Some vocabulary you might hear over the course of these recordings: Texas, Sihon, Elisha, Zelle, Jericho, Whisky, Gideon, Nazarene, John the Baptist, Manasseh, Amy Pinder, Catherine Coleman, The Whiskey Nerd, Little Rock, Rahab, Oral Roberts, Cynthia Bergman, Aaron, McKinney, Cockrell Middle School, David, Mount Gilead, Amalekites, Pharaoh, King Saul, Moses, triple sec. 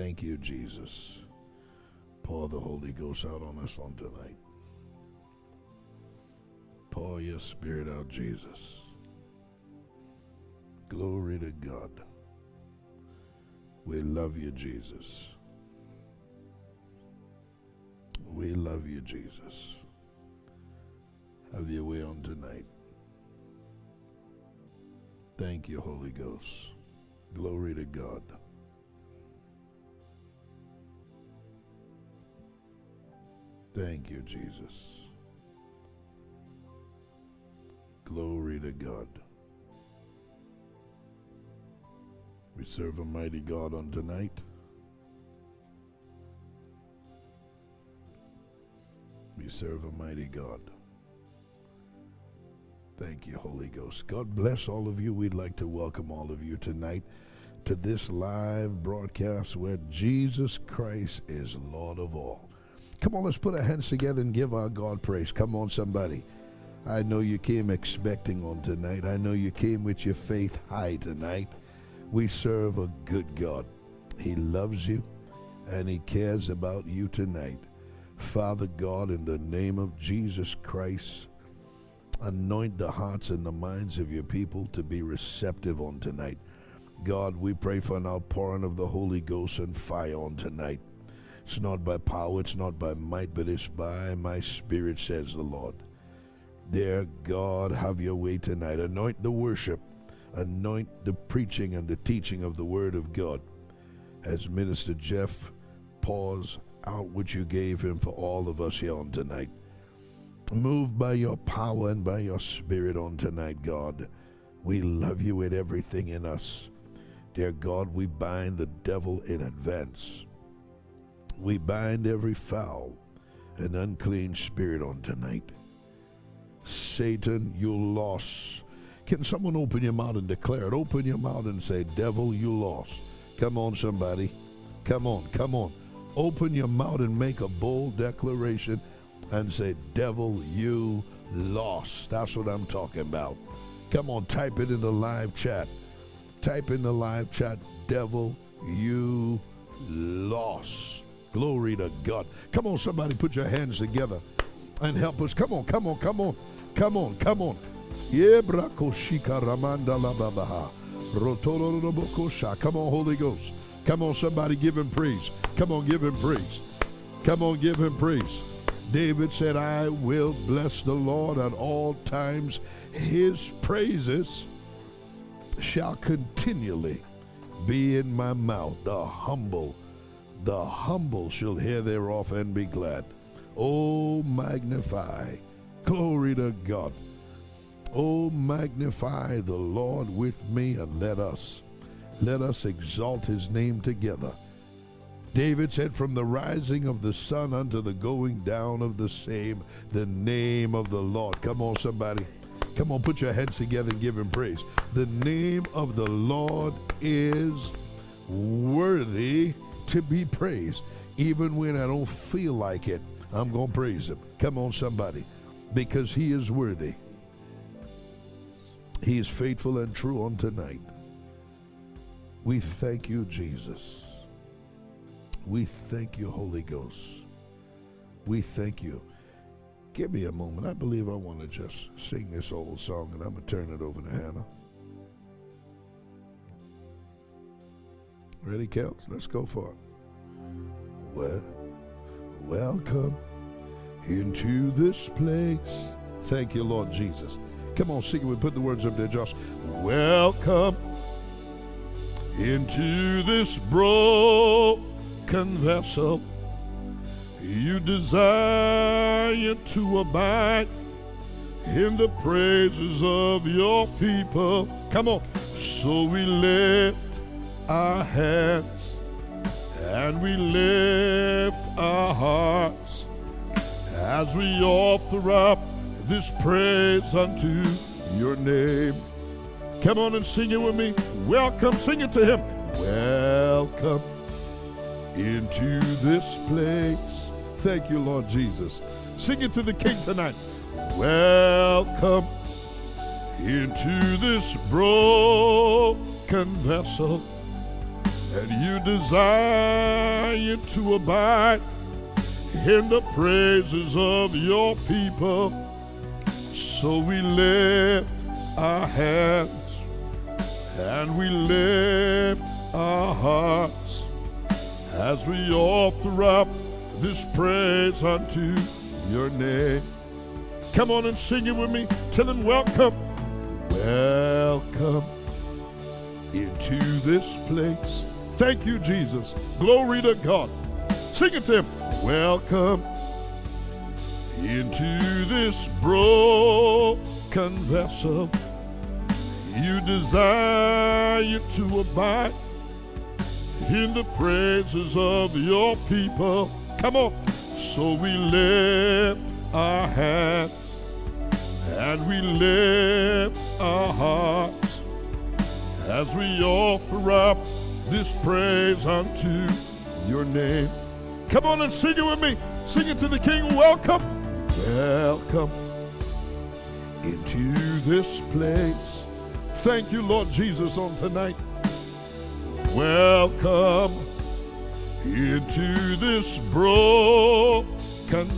Thank you, Jesus. Pour the Holy Ghost out on us on tonight. Pour your spirit out, Jesus. Glory to God. We love you, Jesus. We love you, Jesus. Have your way on tonight. Thank you, Holy Ghost. Glory to God. Thank you, Jesus. Glory to God. We serve a mighty God on tonight. We serve a mighty God. Thank you, Holy Ghost. God bless all of you. We'd like to welcome all of you tonight to this live broadcast where Jesus Christ is Lord of all. Come on, let's put our hands together and give our God praise. Come on, somebody. I know you came expecting on tonight. I know you came with your faith high tonight. We serve a good God. He loves you and he cares about you tonight. Father God, in the name of Jesus Christ, anoint the hearts and the minds of your people to be receptive on tonight. God, we pray for an outpouring of the Holy Ghost and fire on tonight. It's not by power, it's not by might, but it's by my spirit, says the Lord. Dear God, have your way tonight. Anoint the worship, anoint the preaching and the teaching of the Word of God. As Minister Jeff pours out what you gave him for all of us here on tonight. Move by your power and by your spirit on tonight, God. We love you with everything in us. Dear God, we bind the devil in advance. We bind every foul and unclean spirit on tonight. Satan, you lost. Can someone open your mouth and declare it? Open your mouth and say, devil, you lost. Come on, somebody. Come on, come on. Open your mouth and make a bold declaration and say, devil, you lost. That's what I'm talking about. Come on, type it in the live chat. Type in the live chat, devil, you lost. Glory to God. Come on, somebody, put your hands together and help us. Come on, come on, come on, come on, come on. Come on, Holy Ghost. Come on, somebody, give him praise. Come on, give him praise. Come on, give him praise. David said, I will bless the Lord at all times. His praises shall continually be in my mouth. The humble shall hear thereof and be glad. Oh, magnify. Glory to God. Oh, magnify the Lord with me, and let us exalt his name together. David said, from the rising of the sun unto the going down of the same, the name of the Lord. Come on, somebody. Come on, put your heads together and give him praise. The name of the Lord is worthy to be praised. Even when I don't feel like it, I'm going to praise him. Come on, somebody, because he is worthy. He is faithful and true on tonight. We thank you, Jesus. We thank you, Holy Ghost. We thank you. Give me a moment. I believe I want to just sing this old song, and I'm going to turn it over to Hannah. Ready, Kels? Let's go for it. Well, welcome into this place. Thank you, Lord Jesus. Come on, sing it. We put the words up there, Josh. Welcome into this broken vessel. You desire to abide in the praises of your people. Come on. So we lift our hands and we lift our hearts as we offer up this praise unto your name. Come on and sing it with me. Welcome, sing it to him. Welcome into this place. Thank you, Lord Jesus. Sing it to the King tonight. Welcome into this broken vessel. and you desire to abide in the praises of your people. So we lift our hands and we lift our hearts as we offer up this praise unto your name. Come on and sing it with me. Tell him welcome. Welcome into this place. Thank you, Jesus. Glory to God. Sing it to him. Welcome into this broken vessel. You desire to abide in the praises of your people. Come on. So we lift our hands and we lift our hearts as we offer up this praise unto your name. Come on and sing it with me. Sing it to the King. Welcome. Welcome into this place. Thank you, Lord Jesus, on tonight. Welcome into this broken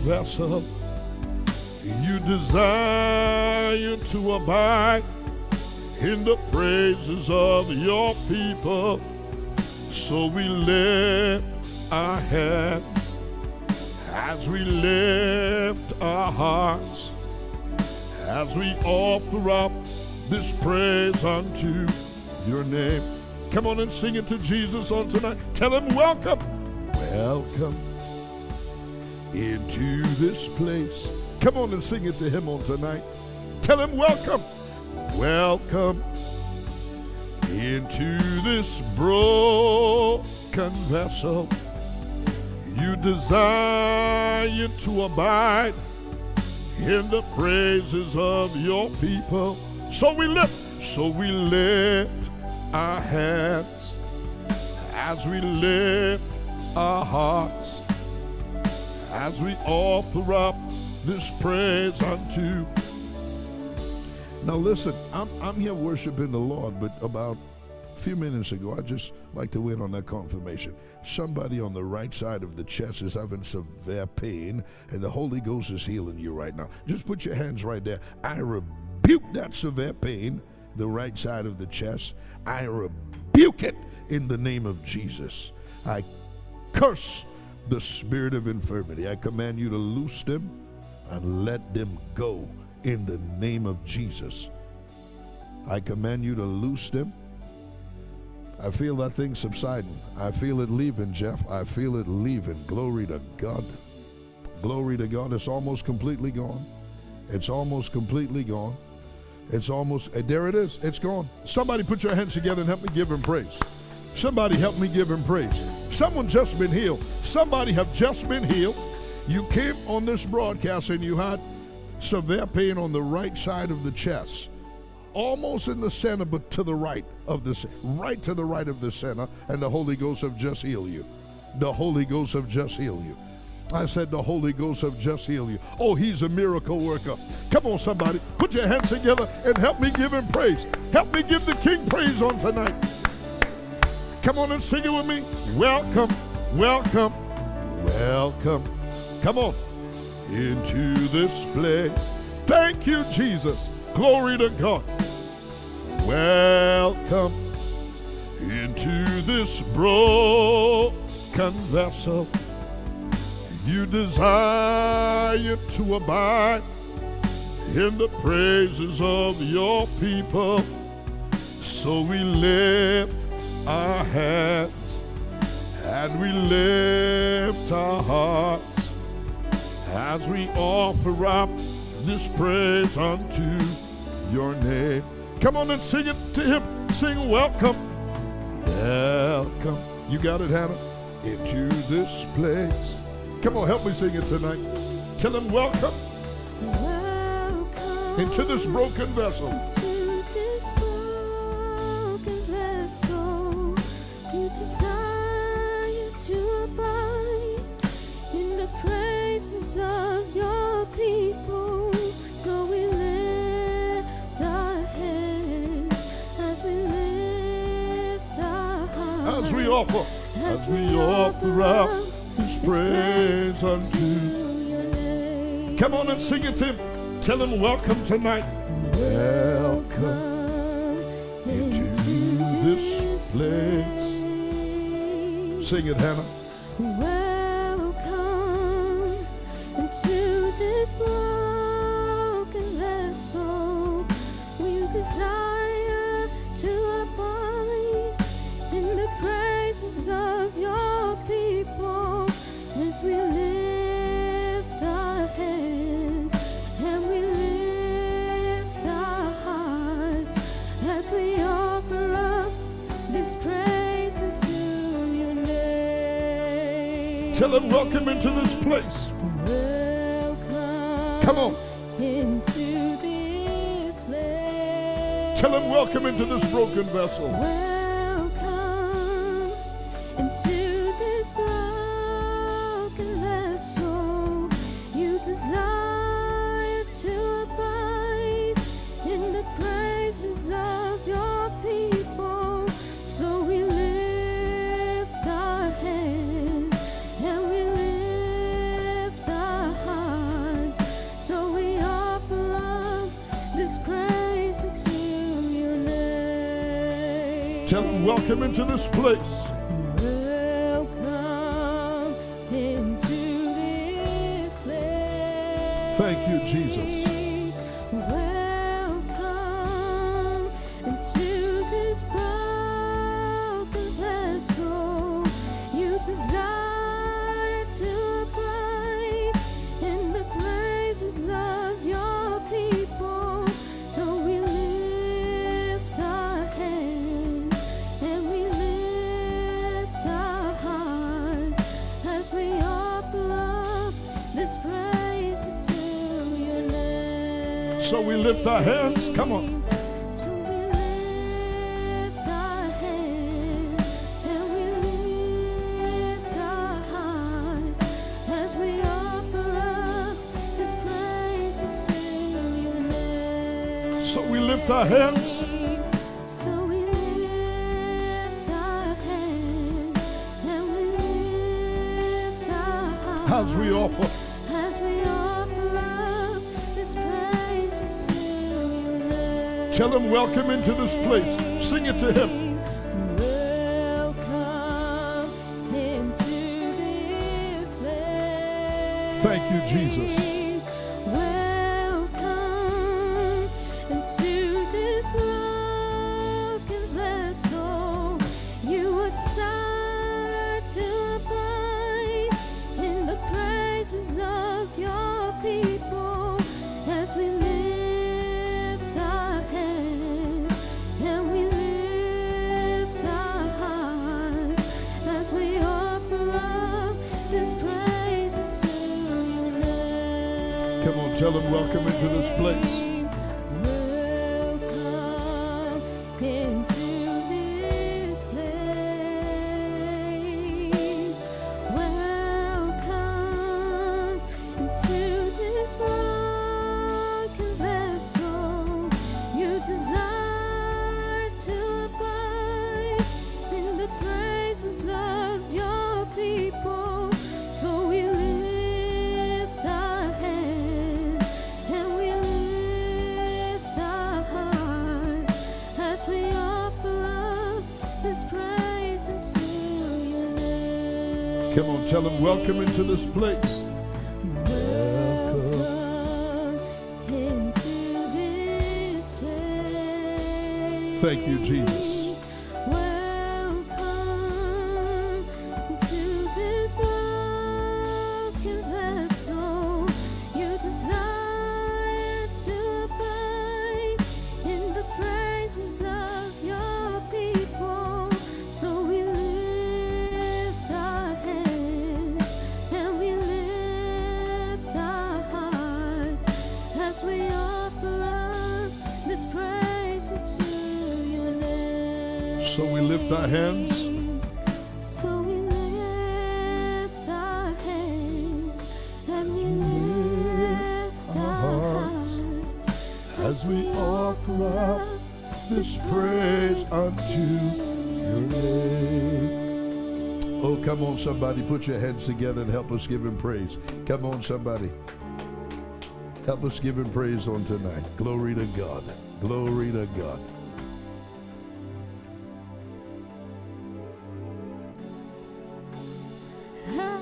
vessel. You desire to abide in the praises of your people. So we lift our hands as we lift our hearts as we offer up this praise unto your name. Come on and sing it to Jesus on tonight. Tell him welcome. Welcome into this place. Come on and sing it to him on tonight. Tell him welcome. Welcome into this broken vessel. You desire to abide in the praises of your people. So we lift our hands as we lift our hearts as we offer up this praise unto. Now listen, I'm here worshiping the Lord, but about a few minutes ago I just like to wait on that confirmation. Somebody on the right side of the chest is having severe pain, and the Holy Ghost is healing you right now. Just put your hands right there. I rebuke that severe pain, the right side of the chest. I rebuke it in the name of Jesus. I curse the spirit of infirmity. I command you to loose them and let them go in the name of Jesus. I command you to loose them. I feel that thing subsiding. I feel it leaving, Jeff. I feel it leaving. Glory to God. Glory to God. It's almost completely gone. It's almost completely gone. It's almost, there it is, it's gone. Somebody put your hands together and help me give him praise. Somebody help me give him praise. Someone just been healed. Somebody have just been healed. You came on this broadcast and you had severe pain on the right side of the chest. Almost in the center, but to the right of the center. Right to the right of the center, and the Holy Ghost have just healed you. The Holy Ghost have just healed you. I said the Holy Ghost have just healed you. Oh, he's a miracle worker. Come on, somebody. Put your hands together and help me give him praise. Help me give the King praise on tonight. Come on and sing it with me. Welcome, welcome, welcome. Come on. Into this place. Thank you, Jesus. Glory to God. Welcome into this broken vessel. You desire to abide in the praises of your people. So we lift our hands and we lift our hearts as we offer up this praise unto your name. Come on and sing it to him. Sing welcome. Welcome. You got it, Hannah? Into this place. Come on, help me sing it tonight. Tell him welcome, welcome into this broken vessel. Into this broken vessel, you desire to abide in the praises of your people. So we lift our hands as we lift our hearts. As we all offer, as we offer up His praise unto Your name. Come on and sing it to Him. Tell Him welcome tonight. Welcome into this place. Sing it, Hannah. Welcome into this broken vessel. We desire to abide in the praises of Your people as we lift our hands and we lift our hearts as we offer up this praise unto Your name. Tell Him welcome into this place. Welcome. Come on. Into this place. Tell Him welcome into this broken vessel. Welcome into this broken vessel. You desire to abide in the praises of Your people. So we lift our hands and we lift our hearts. So we offer up this praise unto Your name. Tell Him welcome into this place. Welcome into this place. Thank You, Jesus. Welcome into this broken vessel. You desire to abide in the praises of Your people. So we lift our hands and we lift our hearts as we offer up this praise unto Your name. So we lift our hands. Come on. So we lift our hands and we lift our hearts as we offer up this praise unto Your name. So we lift our hands. So we lift our hands and we lift our hearts As we offer. as we offer up this praise unto Your name. Tell Him welcome into this place. Sing it to Him. Welcome into this place. Thank You, Jesus. Welcome into this broken vessel. You desire to abide in the praises of Your people as we lift our hands and we lift our hearts as we offer up this praise unto Your name. Come on, tell Him welcome into this place. Welcome into this place. Welcome into this broken vessel. You desire to abide in the praises of Your people. So we lift our hands and we lift our hearts as we offer up this praise unto Your name. Come on, tell Him welcome into this place. Welcome into this place. Thank You, Jesus. Welcome to this broken vessel. You desire to abide in the praises of Your people. So we lift our hands and we lift our hearts as we offer up this praise unto Your name. So we lift our hands. So we lift our hands and we lift our hearts as we offer up this praise unto Your name. Oh, come on, somebody. Put your hands together and help us give him praise. Come on, somebody. Help us give him praise on tonight. Glory to God. Glory to God. Hey.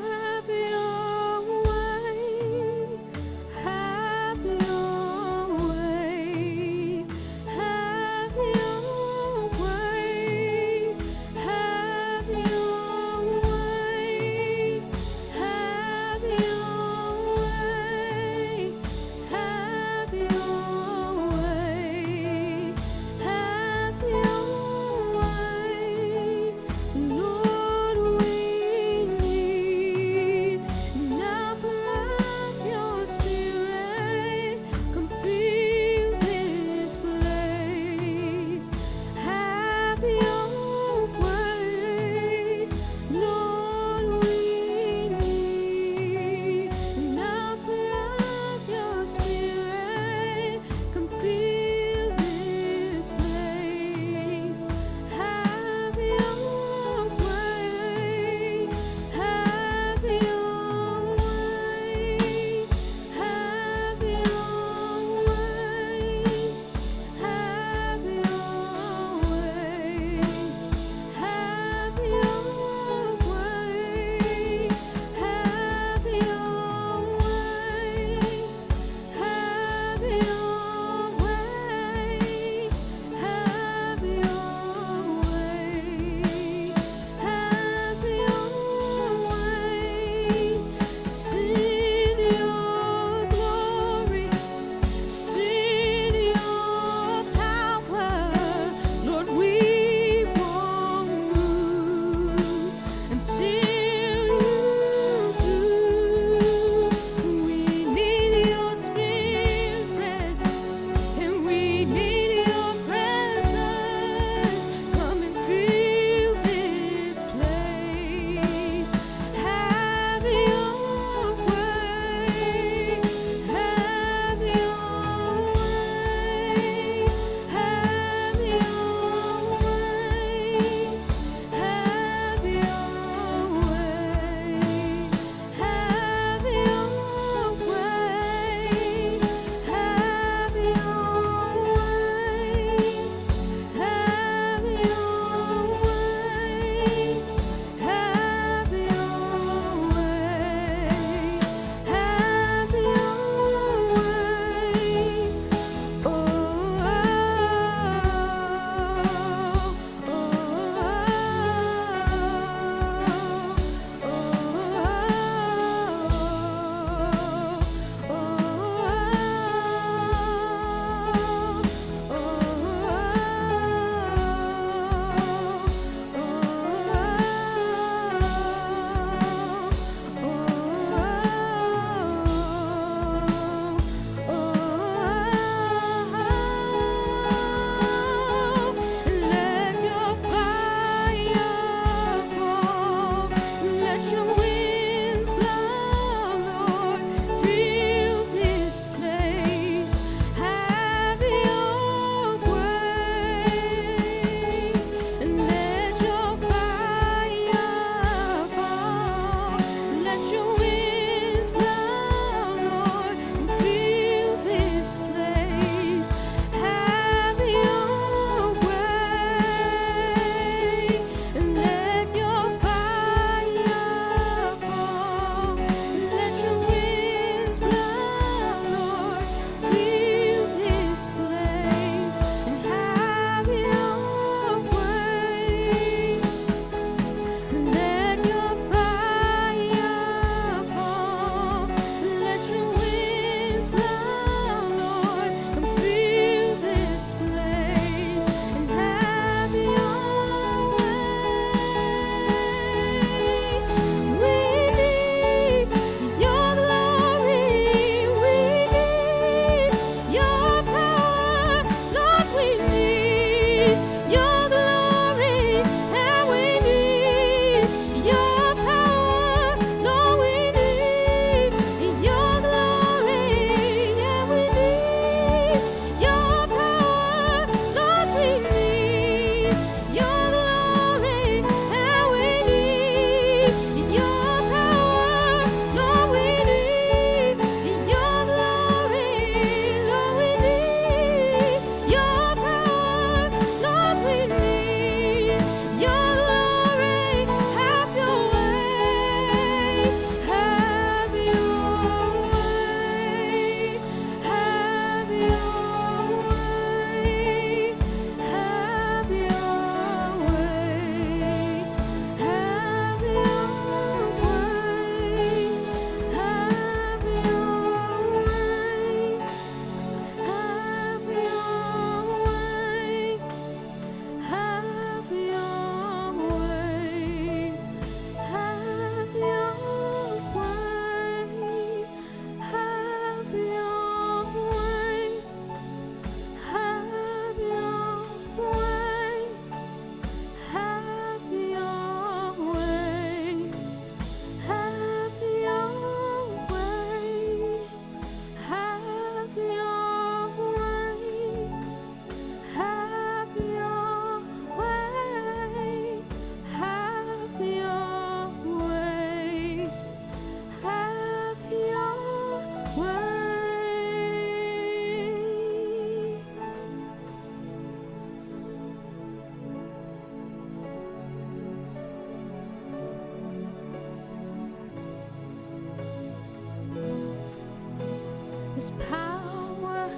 There's power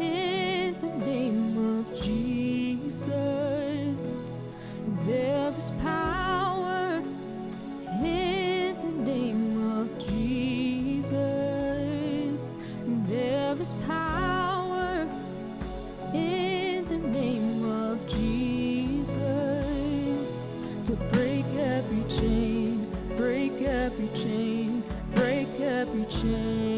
in the name of Jesus. There is power in the name of Jesus. There is power in the name of Jesus to break every chain, break every chain, break every chain.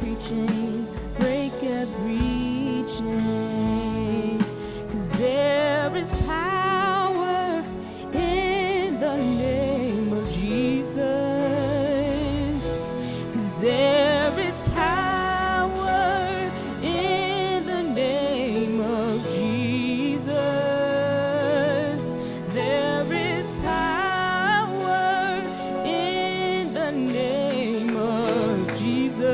every chain, break every chain, 'cause there is power in the name of Jesus, 'cause there is power in the name of Jesus, there is power in the name of Jesus.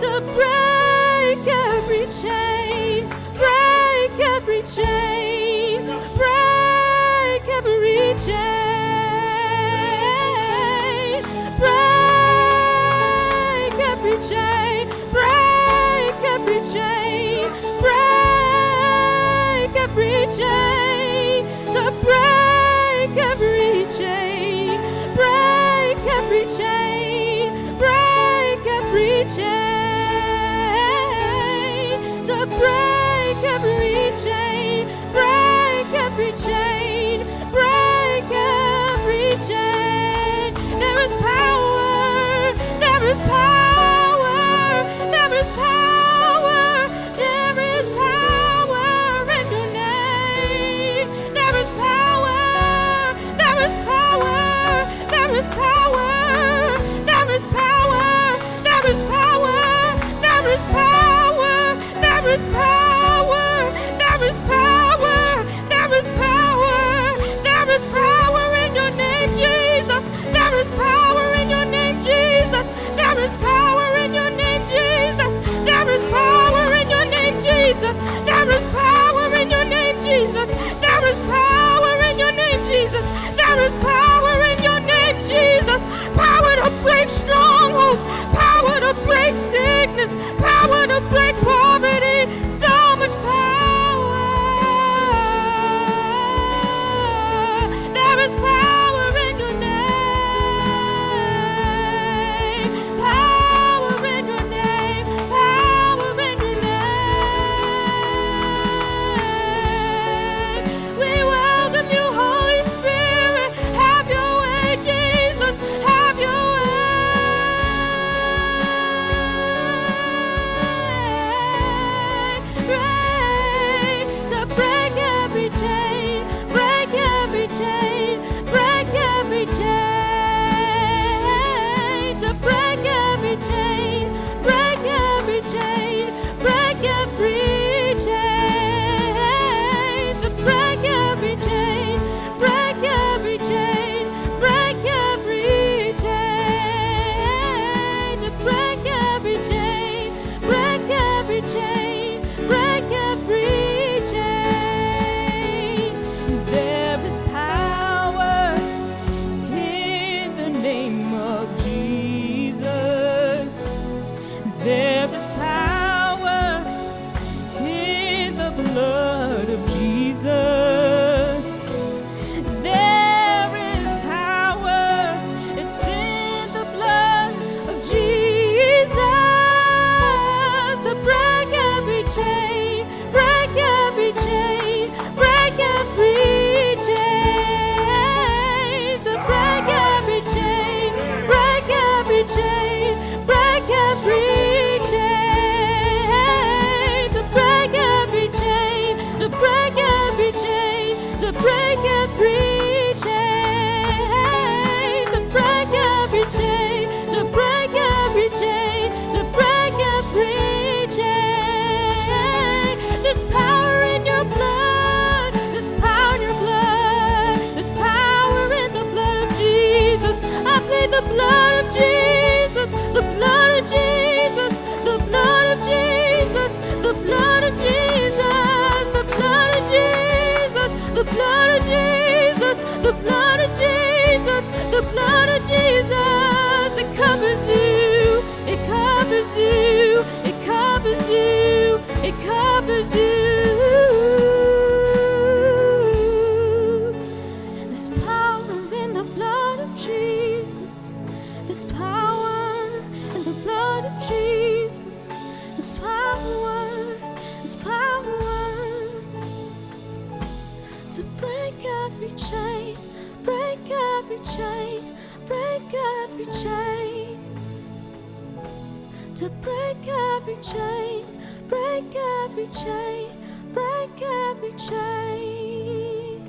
To pray. to break every chain, break every chain, break every chain,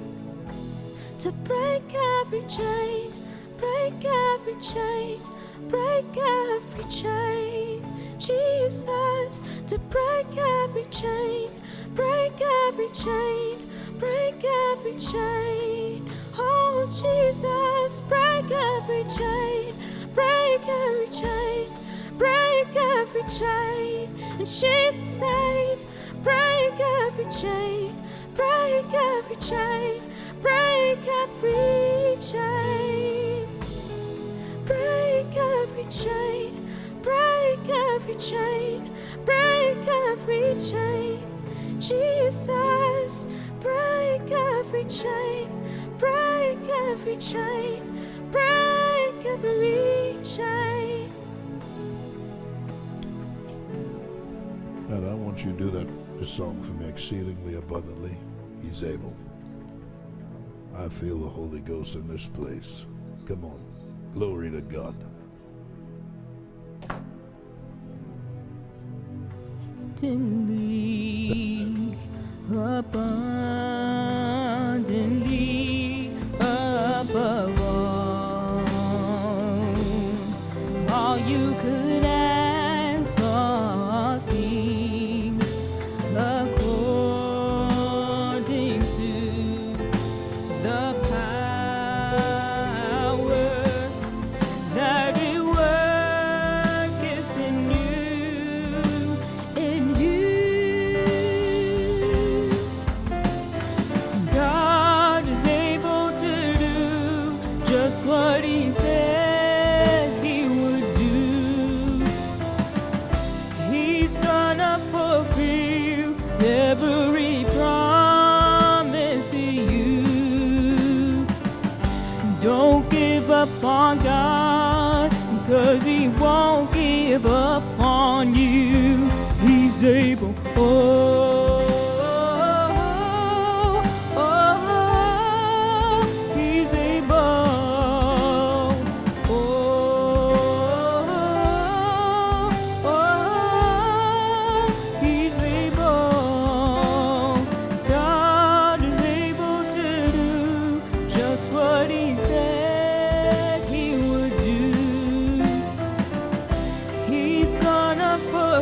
to break every chain, break every chain, break every chain, Jesus, to break every chain, break every chain, break every chain, oh Jesus, break every chain, break every chain, break every chain, in Jesus' name, break every chain, break every chain, break every chain, break every chain, break every chain, break every chain, Jesus, break every chain, break every chain, break every chain. God, I want you to do that this song for me, exceedingly abundantly. He's able. I feel the Holy Ghost in this place. Come on. Glory to God. Abundantly, abundantly, above all you could ask or think, according to the power that it worketh in you, in you. God is able to do just what He said He would do. He's gonna fulfill every promise to you. Don't give up on God, cause He won't give up on you. He's able. Oh, He's able. Oh, He's able. God is able to do just what He said He would do. He's gonna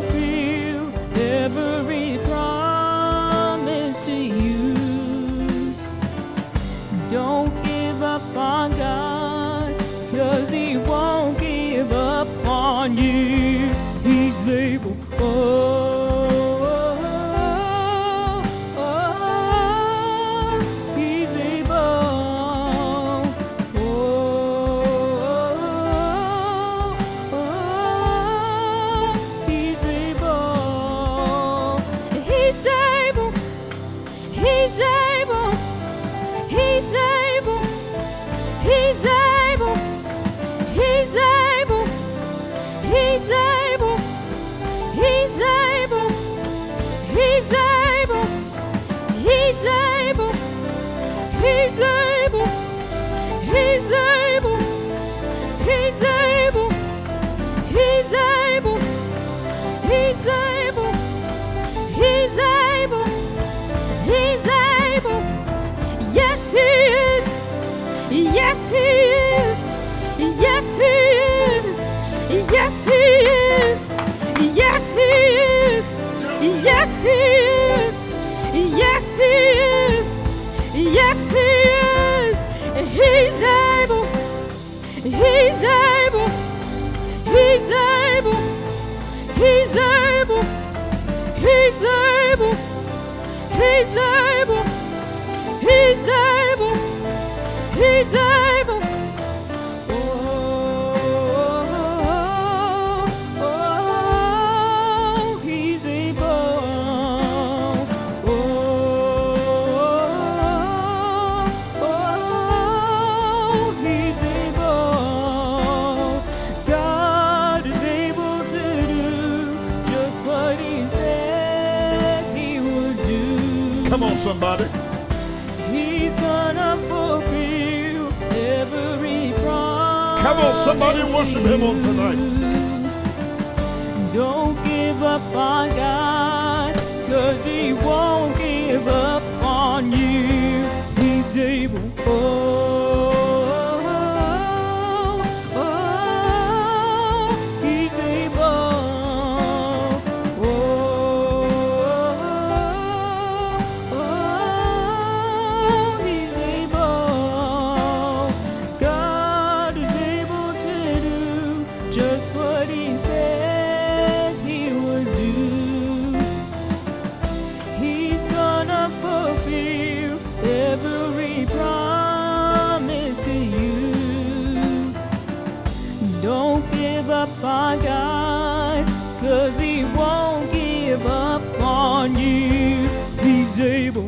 fulfill every promise to you. Don't give up on God, cause He won't give up on you. He's able. Oh, He's able. Oh, He's able. He's able. He's able. He's able. He's able. He's able. He's able. He's able. He's able. He's able. He's able. He's able. He's able. He's able. He's able. He's able. He's able. Yes, He is. Yes, He is. Yes, He is. Yes, He is. Yes, He is. Yes, He is. Yes, He is. Yes, He is. He's able. He's able. He's able. He's able. He's able. He's able. He's able. He's able. Oh, He's able. Oh, He's able. God is able to do just what He said He would do. Come on, somebody. He's gonna fulfill every promise. Come on, somebody worship Him on tonight. Don't give up on God, 'cause He won't give up on you. He's able. Oh, He's able. Oh, He's able. God is able to do just what He said. My God, 'cause He won't give up on you. He's able.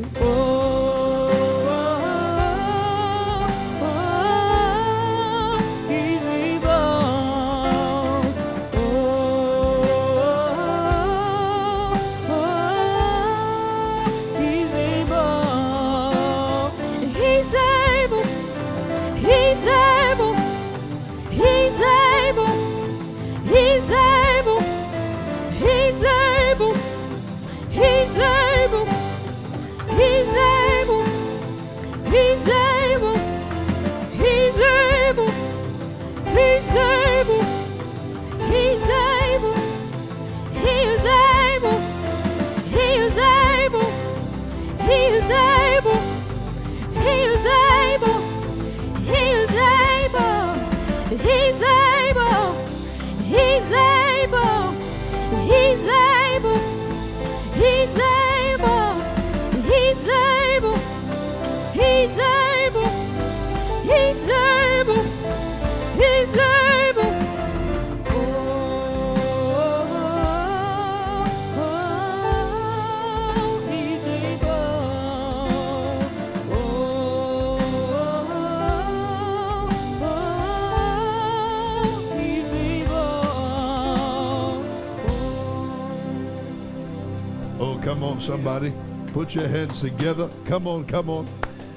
Come on, somebody. Put your hands together. Come on, come on.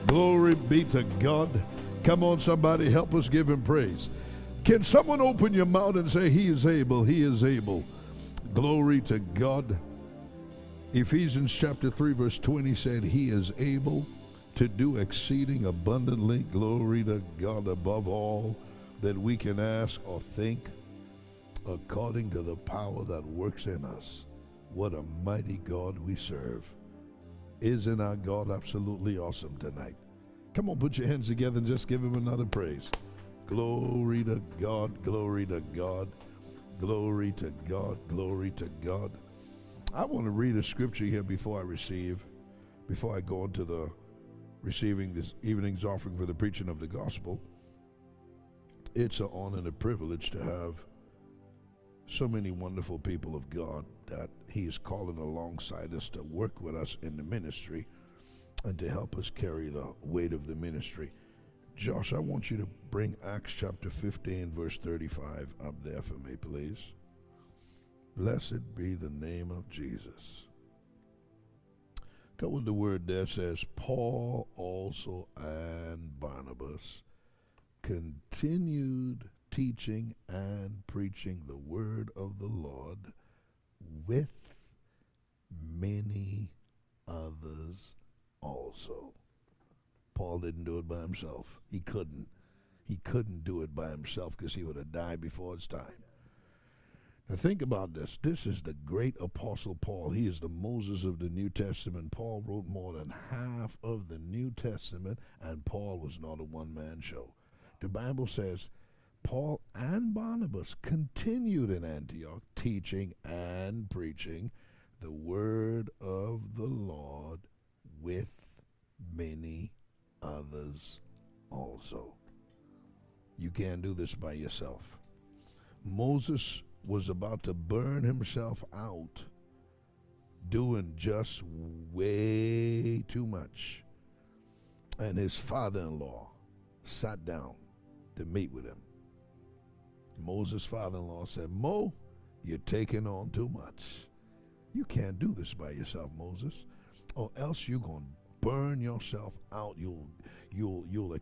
Glory be to God. Come on, somebody. Help us give Him praise. Can someone open your mouth and say, He is able, He is able. Glory to God. Ephesians chapter 3, verse 20 said, He is able to do exceeding abundantly, glory to God, above all that we can ask or think, according to the power that works in us. What a mighty God we serve. Isn't our God absolutely awesome tonight? Come on, put your hands together and just give Him another praise. Glory to God, glory to God, glory to God, glory to God. I want to read a scripture here before I go into the receiving this evening's offering for the preaching of the gospel. It's an honor and a privilege to have so many wonderful people of God that He is calling alongside us to work with us in the ministry and to help us carry the weight of the ministry. Josh, I want you to bring Acts chapter 15, verse 35 up there for me, please. Blessed be the name of Jesus. Look what the word there says. Paul also and Barnabas continued teaching and preaching the word of the Lord with many others also. Paul didn't do it by himself. He couldn't. He couldn't do it by himself because he would have died before his time. Now think about this. This is the great Apostle Paul. He is the Moses of the New Testament. Paul wrote more than half of the New Testament, and Paul was not a one-man show. The Bible says, Paul and Barnabas continued in Antioch, teaching and preaching the word of the Lord with many others also. You can't do this by yourself. Moses was about to burn himself out doing just way too much. And his father-in-law sat down to meet with him. Moses' father-in-law said, Mo, you're taking on too much. You can't do this by yourself, Moses, or else you're going to burn yourself out. You'll go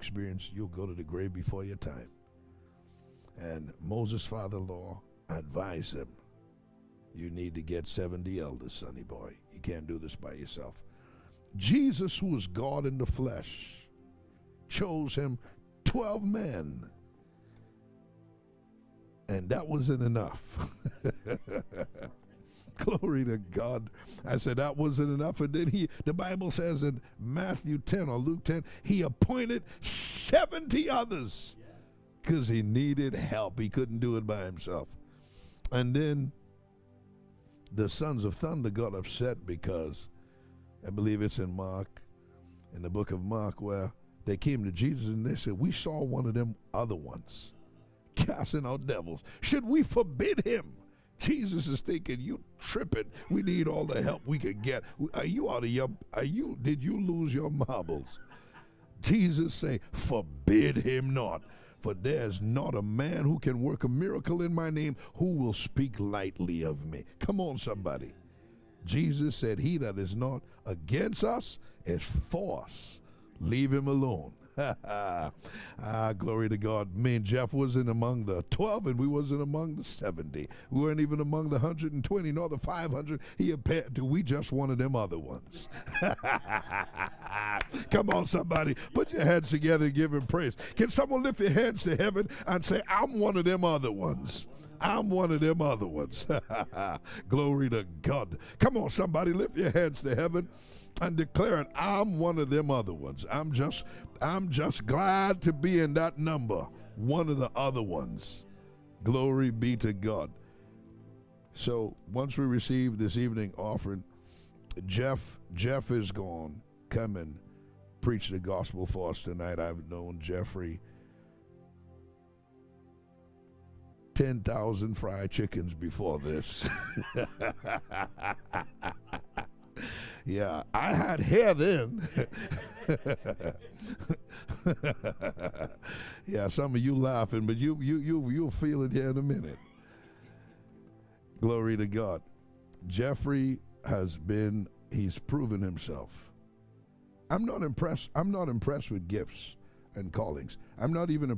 to the grave before your time. And Moses' father-in-law advised him, You need to get 70 elders, sonny boy. You can't do this by yourself. Jesus, who was God in the flesh, chose him 12 men. And that wasn't enough. Glory to God. I said, that wasn't enough. And then the Bible says in Matthew 10 or Luke 10, he appointed 70 others because he needed help. He couldn't do it by himself. And then the sons of thunder got upset because, I believe it's in Mark, in the book of Mark, where they came to Jesus and they said, we saw one of them other ones casting out devils. Should we forbid him? Jesus is thinking, you tripping. We need all the help we can get. Are you out of your, did you lose your marbles? Jesus say, forbid him not, for there's not a man who can work a miracle in my name who will speak lightly of me. Come on, somebody. Jesus said, he that is not against us is for us. Leave him alone. Glory to God. Me and Jeff wasn't among the 12, and we wasn't among the 70. We weren't even among the 120, nor the 500. He appeared to, we just wanted them other ones. Come on, somebody. Put your hands together and give him praise. Can someone lift your hands to heaven and say, I'm one of them other ones. I'm one of them other ones. Glory to God. Come on, somebody. Lift your hands to heaven and declare it. I'm one of them other ones. I'm just glad to be in that number, one of the other ones. Glory be to God. So once we receive this evening offering, Jeff is gone. Come and preach the gospel for us tonight. I've known Jeffrey 10,000 fried chickens before this. Yeah, I had hair then. Yeah, some of you laughing, but you'll feel it here in a minute. Glory to God. Jeffrey has been, he's proven himself. I'm not impressed with gifts and callings. I'm not even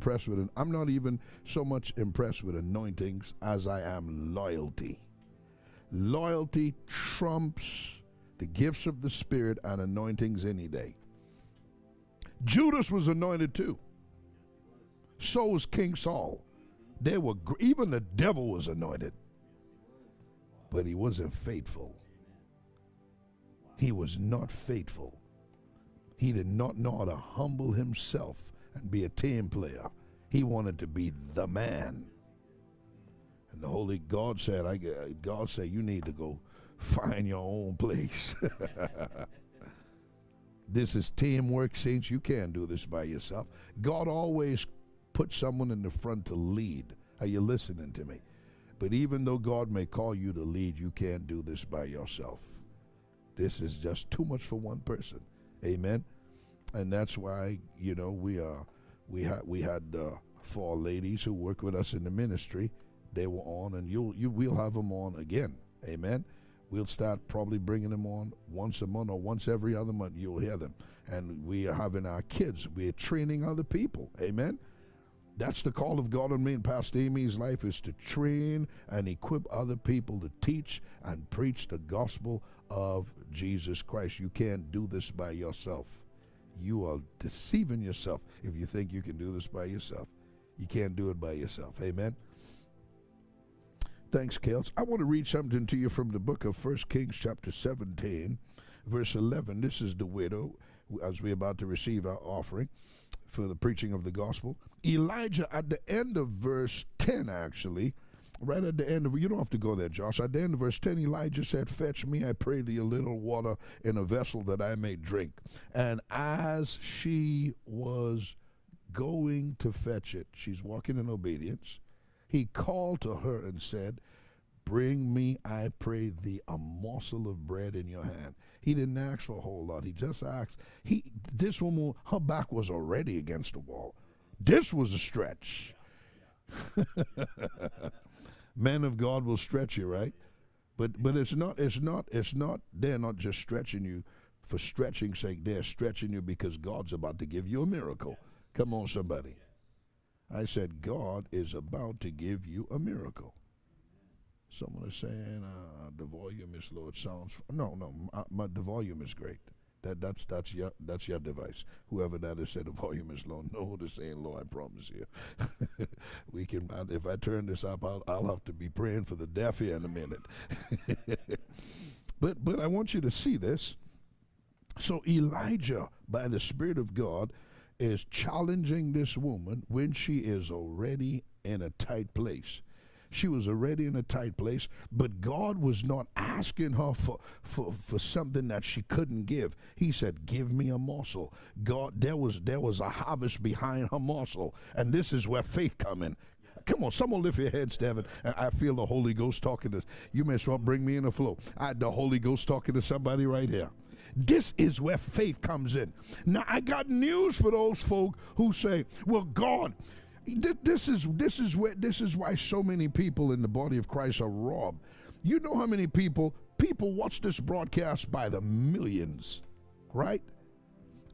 so much impressed with anointings as I am loyalty. Loyalty trumps the gifts of the Spirit and anointings any day. Judas was anointed too. So was King Saul. They were, even the devil was anointed. But he wasn't faithful. He was not faithful. He did not know how to humble himself and be a team player. He wanted to be the man. And the Holy God said, you need to go find your own place. This is teamwork, saints. You can't do this by yourself. God always puts someone in the front to lead. Are you listening to me? But even though God may call you to lead, you can't do this by yourself. This is just too much for one person. Amen. And that's why, you know, we had four ladies who work with us in the ministry. They were on, and we'll have them on again. Amen. We'll start probably bringing them on once a month or once every other month. You'll hear them. And we are having our kids. We're training other people. Amen. That's the call of God on me and Pastor Amy's life, is to train and equip other people to teach and preach the gospel of Jesus Christ. You can't do this by yourself. You are deceiving yourself if you think you can do this by yourself. You can't do it by yourself. Amen. Thanks, Kels. I want to read something to you from the book of 1 Kings chapter 17, verse 11. This is the widow, as we're about to receive our offering for the preaching of the gospel. Elijah, at the end of verse 10, actually, right at the end of, you don't have to go there, Josh. At the end of verse 10, Elijah said, fetch me, I pray thee, a little water in a vessel that I may drink. And as she was going to fetch it, she's walking in obedience, he called to her and said, bring me, I pray thee, a morsel of bread in your hand. He didn't ask for a whole lot. He just asked. This woman, her back was already against the wall. This was a stretch. Men of God will stretch you, right? But it's not, they're not just stretching you for stretching's sake. They're stretching you because God's about to give you a miracle. Come on, somebody. I said, God is about to give you a miracle. Someone is saying the volume is low. It sounds the volume is great. That's your device. Whoever that is said the volume is low. No, this ain't low. I promise you. We can. If I turn this up, I'll have to be praying for the deaf here in a minute. But I want you to see this. So Elijah, by the Spirit of God, is challenging this woman when she is already in a tight place. She was already in a tight place, but God was not asking her for something that she couldn't give. He said, give me a morsel. God, there was a harvest behind her morsel, and this is where faith come in. Come on, someone lift your heads, David. I feel the Holy Ghost talking to us. You may as well bring me in the flow. The Holy Ghost talking to somebody right here. This is where faith comes in. Now, I got news for those folk who say, well, God, this is why so many people in the body of Christ are robbed. You know how many people watch this broadcast by the millions, right?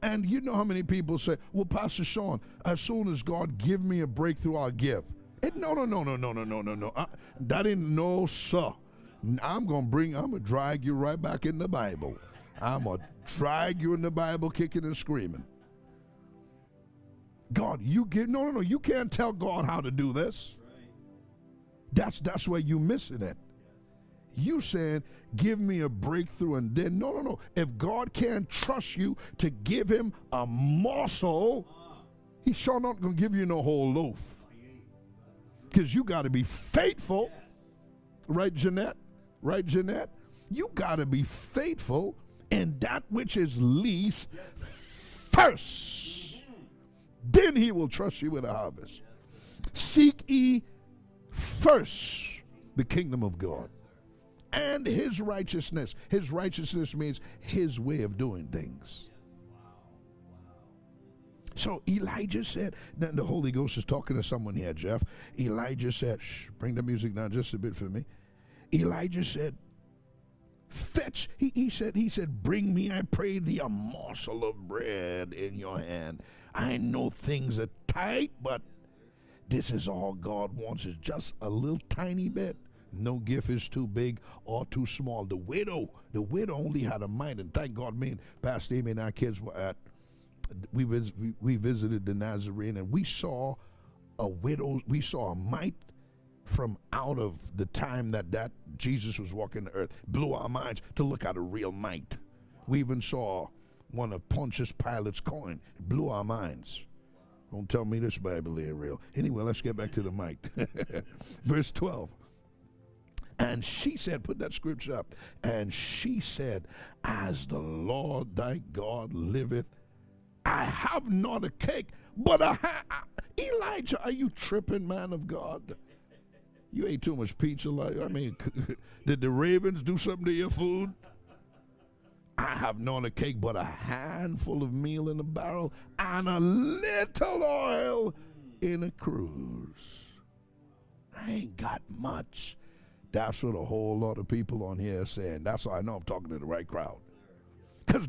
And you know how many people say, well, Pastor Sean, as soon as God give me a breakthrough, I'll give. No. Sir. I'm going to drag you right back in the Bible. I'm going to drag you in the Bible kicking and screaming. God, you give, no, you can't tell God how to do this. Right. That's where you're missing it. Yes. You saying, give me a breakthrough, and then, no. If God can't trust you to give him a morsel, he's sure not going to give you no whole loaf. Because you got to be faithful. Yes. Right, Jeanette? Right, Jeanette? You got to be faithful in that which is least first. Then he will trust you with a harvest. Seek ye first the kingdom of God and his righteousness. His righteousness means his way of doing things. So Elijah said, then the Holy Ghost is talking to someone here, Jeff. Elijah said, bring the music down just a bit for me. Elijah said, fetch, he said, bring me, I pray thee, a morsel of bread in your hand. I know things are tight, but this is all God wants, is just a little tiny bit. No gift is too big or too small. The widow only had a mite, and thank God, me and Pastor Amy and our kids were at, we visited the Nazarene, and we saw a widow, we saw a mite from out of the time that Jesus was walking the earth. Blew our minds to look at a real mite. We even saw one of Pontius Pilate's coin. It blew our minds. Don't tell me this Bible ain't real. Anyway, let's get back to the mic. Verse 12. And she said, put that scripture up. And she said, as the Lord thy God liveth, I have not a cake, but a ha. Elijah, are you tripping, man of God? You ate too much pizza. Did the ravens do something to your food? I have not a cake, but a handful of meal in a barrel and a little oil in a cruse. I ain't got much. That's what a whole lot of people on here are saying. That's how I know I'm talking to the right crowd. Because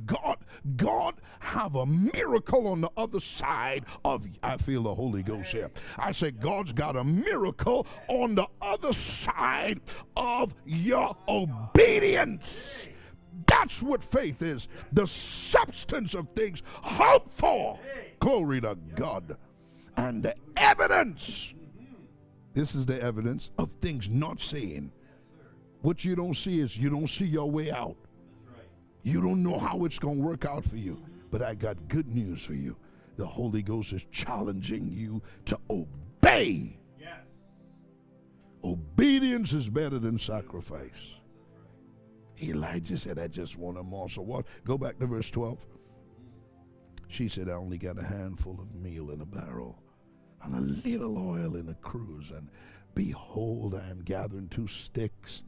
God have a miracle on the other side of, I feel the Holy Ghost here. I say God's got a miracle on the other side of your obedience. That's what faith is, the substance of things hoped for. Glory to God. And the evidence, this is the evidence of things not seen. What you don't see is you don't see your way out. You don't know how it's going to work out for you. But I got good news for you. The Holy Ghost is challenging you to obey. Yes. Obedience is better than sacrifice. Elijah said, I just want a morsel. What? Go back to verse 12. She said, I only got a handful of meal in a barrel and a little oil in a cruse. And behold, I am gathering two sticks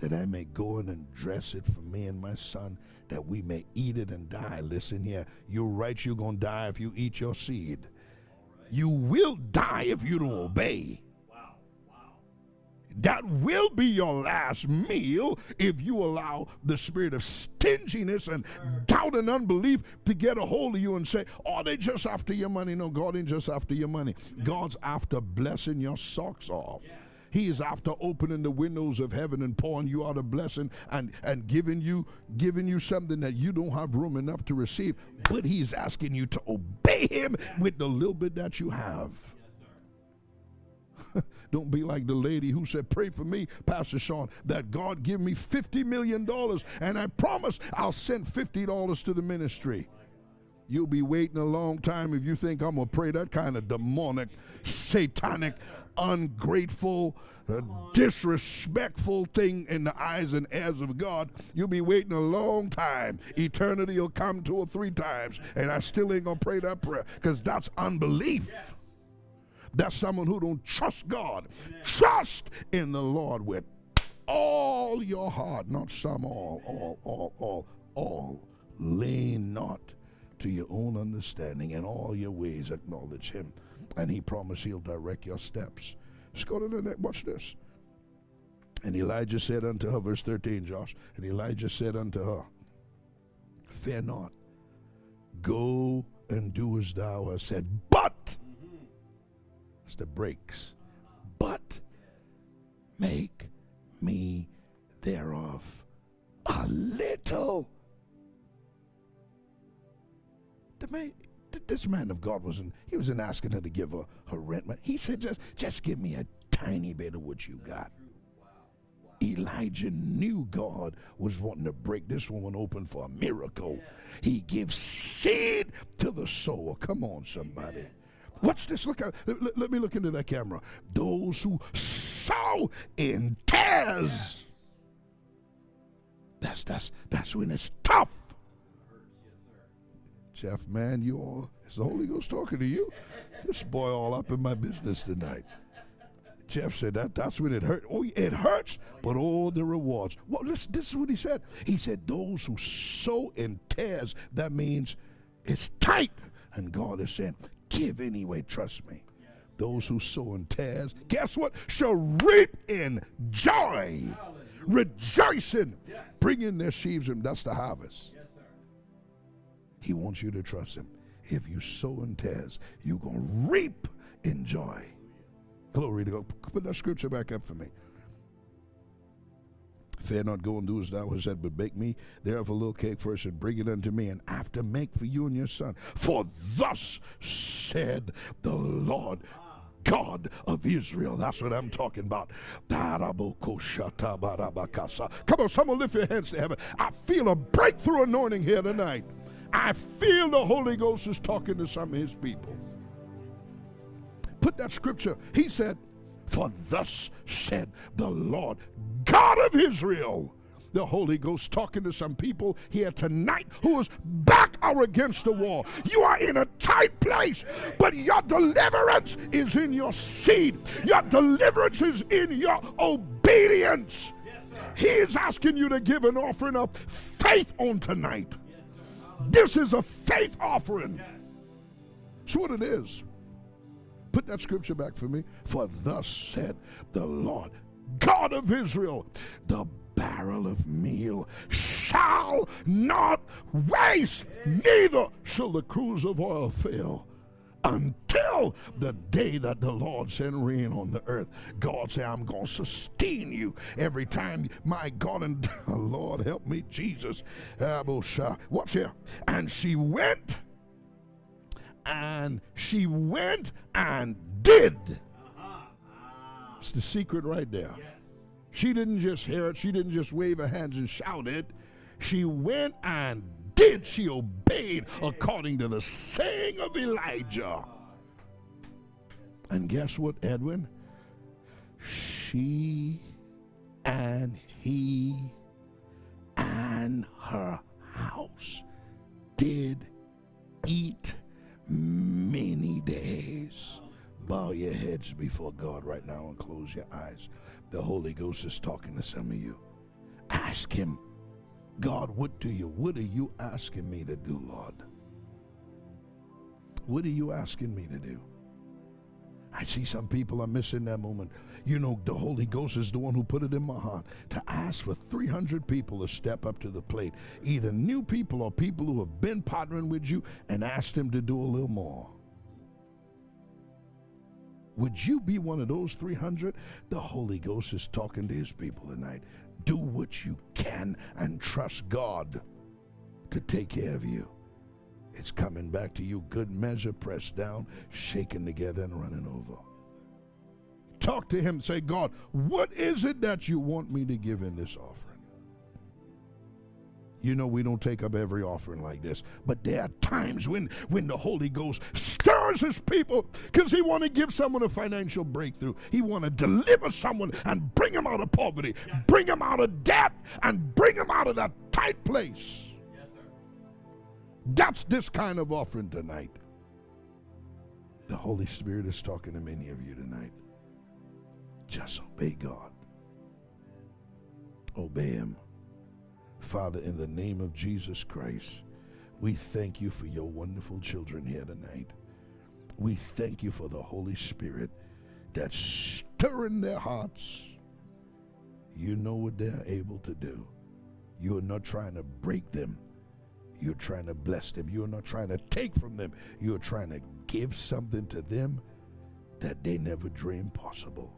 that I may go in and dress it for me and my son, that we may eat it and die. Listen here, you're right, you're going to die if you eat your seed. Right. You will die if you don't obey. That will be your last meal if you allow the spirit of stinginess and doubt and unbelief to get a hold of you and say, oh, they just after your money. No, God ain't just after your money. God's after blessing your socks off. Yes. He is after opening the windows of heaven and pouring you out a blessing and giving you something that you don't have room enough to receive. But he's asking you to obey him with the little bit that you have. Don't be like the lady who said, pray for me, Pastor Sean, that God give me $50 million and I promise I'll send $50 to the ministry. You'll be waiting a long time if you think I'm going to pray that kind of demonic, satanic, ungrateful, disrespectful thing in the eyes and ears of God. You'll be waiting a long time. Eternity will come 2 or 3 times and I still ain't going to pray that prayer, because that's unbelief. That's someone who don't trust God. Amen. Trust in the Lord with all your heart, not some, all. Lean not to your own understanding, in all your ways acknowledge him, and he promised he'll direct your steps. Let's go to the next, watch this. And Elijah said unto her, verse 13, Josh, and Elijah said unto her, fear not, go and do as thou hast said, but, the breaks, but make me thereof a little. This man of God wasn't asking her to give her rent. He said, just give me a tiny bit of what you got. Elijah knew God was wanting to break this woman open for a miracle. He gives seed to the sower. Come on, somebody. Watch this. Look out. Let me look into that camera. Those who sow in tears. Yes. That's when it's tough. Yes, sir. Jeff, man, you all, is the Holy Ghost talking to you? This boy all up in my business tonight. Jeff said that's when it hurt. Oh, it hurts, but all the rewards. Well, this is what he said. He said, those who sow in tears, that means it's tight. And God is saying, give anyway, trust me. Yes. Those who sow in tears, guess what? Shall reap in joy, hallelujah, rejoicing, yes, bringing their sheaves in. That's the harvest. Yes, sir. He wants you to trust him. If you sow in tears, you're going to reap in joy. Hallelujah. Glory to God. Put that scripture back up for me. Fear not, go and do as thou hast said, but bake me thereof a little cake first, and bring it unto me, and after make for you and your son. For thus said the Lord God of Israel. That's what I'm talking about. Come on, someone lift your hands to heaven. I feel a breakthrough anointing here tonight. I feel the Holy Ghost is talking to some of his people. Put that scripture. He said, for thus said the Lord God of Israel. The Holy Ghost talking to some people here tonight who is back or against the wall. You are in a tight place, but your deliverance is in your seed. Your deliverance is in your obedience. He is asking you to give an offering of faith on tonight. This is a faith offering. That's what it is. Put that scripture back for me. For thus said the Lord God of Israel, the barrel of meal shall not waste, neither shall the cruse of oil fail, until the day that the Lord send rain on the earth. God say, I'm going to sustain you every time, my God, and Lord help me, Jesus. Watch here. And she went. And she went and did. It's the secret right there. Yes. She didn't just hear it. She didn't just wave her hands and shout it. She went and did. She obeyed according to the saying of Elijah. And guess what, Edwin? She and he and her house did eat many days. Bow your heads before God right now and close your eyes. The Holy Ghost is talking to some of you. Ask him, God, what are you asking me to do, Lord? What are you asking me to do? I see some people are missing that moment. You know, the Holy Ghost is the one who put it in my heart to ask for 300 people to step up to the plate, either new people or people who have been partnering with you, and ask them to do a little more. Would you be one of those 300? The Holy Ghost is talking to his people tonight. Do what you can and trust God to take care of you. It's coming back to you. Good measure, pressed down, shaken together, and running over. Talk to him. Say, God, what is it that you want me to give in this offering? You know, we don't take up every offering like this, but there are times when the Holy Ghost stirs his people because he want to give someone a financial breakthrough. He want to deliver someone and bring them out of poverty, yes, bring them out of debt, and bring them out of that tight place. Yes, sir. That's this kind of offering tonight. The Holy Spirit is talking to many of you tonight. Just obey God. Obey him. Father, in the name of Jesus Christ, we thank you for your wonderful children here tonight. We thank you for the Holy Spirit that's stirring their hearts. You know what they're able to do. You're not trying to break them. You're trying to bless them. You're not trying to take from them. You're trying to give something to them that they never dreamed possible.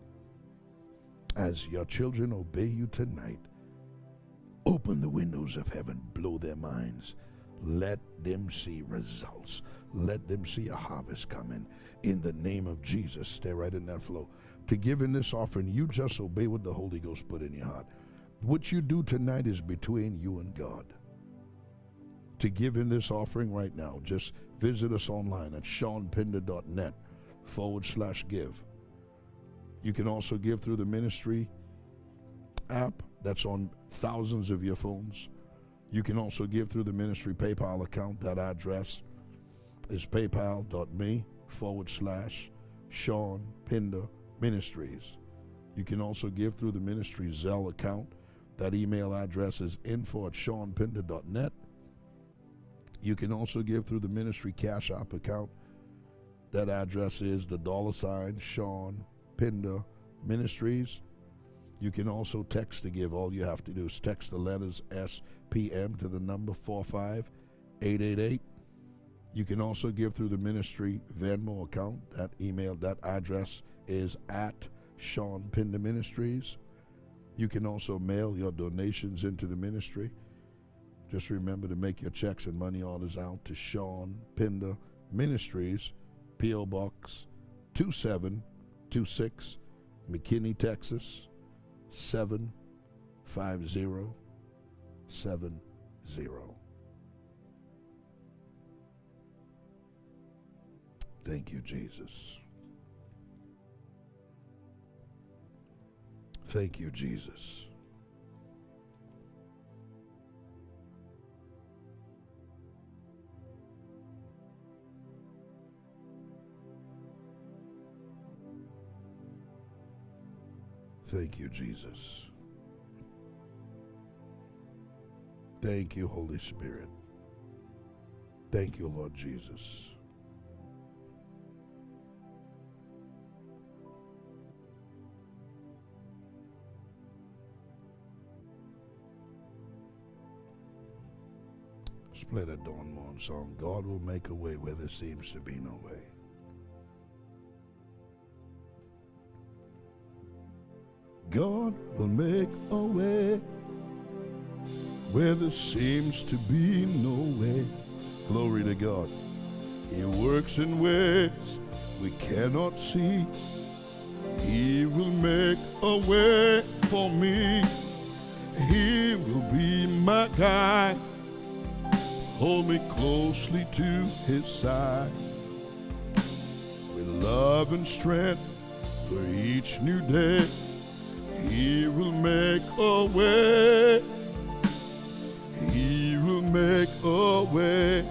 As your children obey you tonight, open the windows of heaven, blow their minds. Let them see results. Let them see a harvest coming. In the name of Jesus, stay right in that flow. To give in this offering, you just obey what the Holy Ghost put in your heart. What you do tonight is between you and God. To give in this offering right now, just visit us online at seanpinder.net/give. You can also give through the ministry app that's on thousands of your phones. You can also give through the ministry PayPal account. That address is paypal.me/Sean Pinder Ministries. You can also give through the ministry Zelle account. That email address is info@seanpinder.net. You can also give through the ministry Cash App account. That address is $Sean Pinder Ministries. You can also text to give. All you have to do is text the letters SPM to the number 45888. You can also give through the ministry Venmo account. That email, that address is @Sean Pinder Ministries. You can also mail your donations into the ministry. Just remember to make your checks and money orders out to Sean Pinder Ministries, P.O. Box 2726, McKinney, Texas 75070. Thank you, Jesus. Thank you, Jesus. Thank you, Jesus. Thank you, Holy Spirit. Thank you, Lord Jesus. Let's play that Dawn Morn song. God will make a way where there seems to be no way. God will make a way where there seems to be no way. Glory to God. He works in ways we cannot see. He will make a way for me. He will be my guide. Hold me closely to his side. With love and strength for each new day. He will make a way. He will make a way.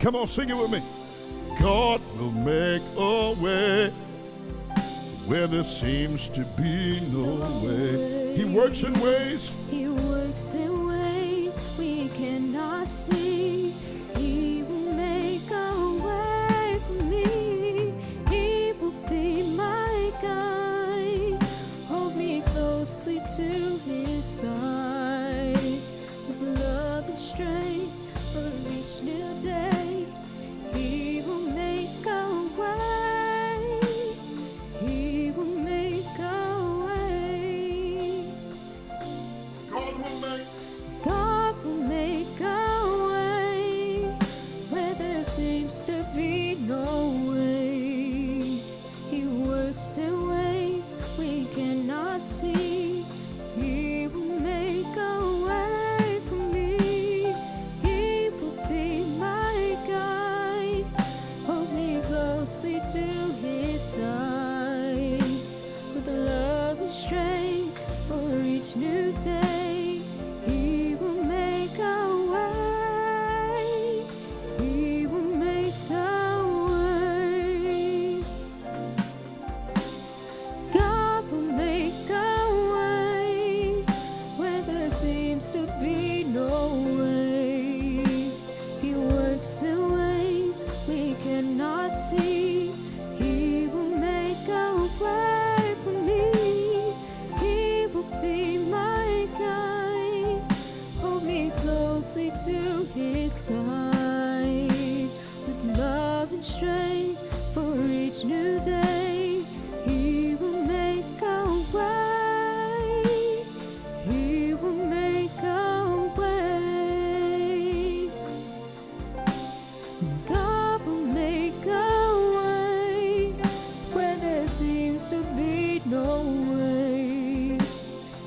Come on, sing it with me. God will make a way where there seems to be no way. He works in ways. He works in ways we cannot see. He will make a way for me. He will be my God. To his side, with love and strength for each new day, he will make a way. new day. He will make a way. He will make a way. God will make a way where there seems to be no way. He works in ways we cannot see. He will make a way. To his side, with love and strength for each new day, he will make a way, he will make a way, God will make a way, where there seems to be no way,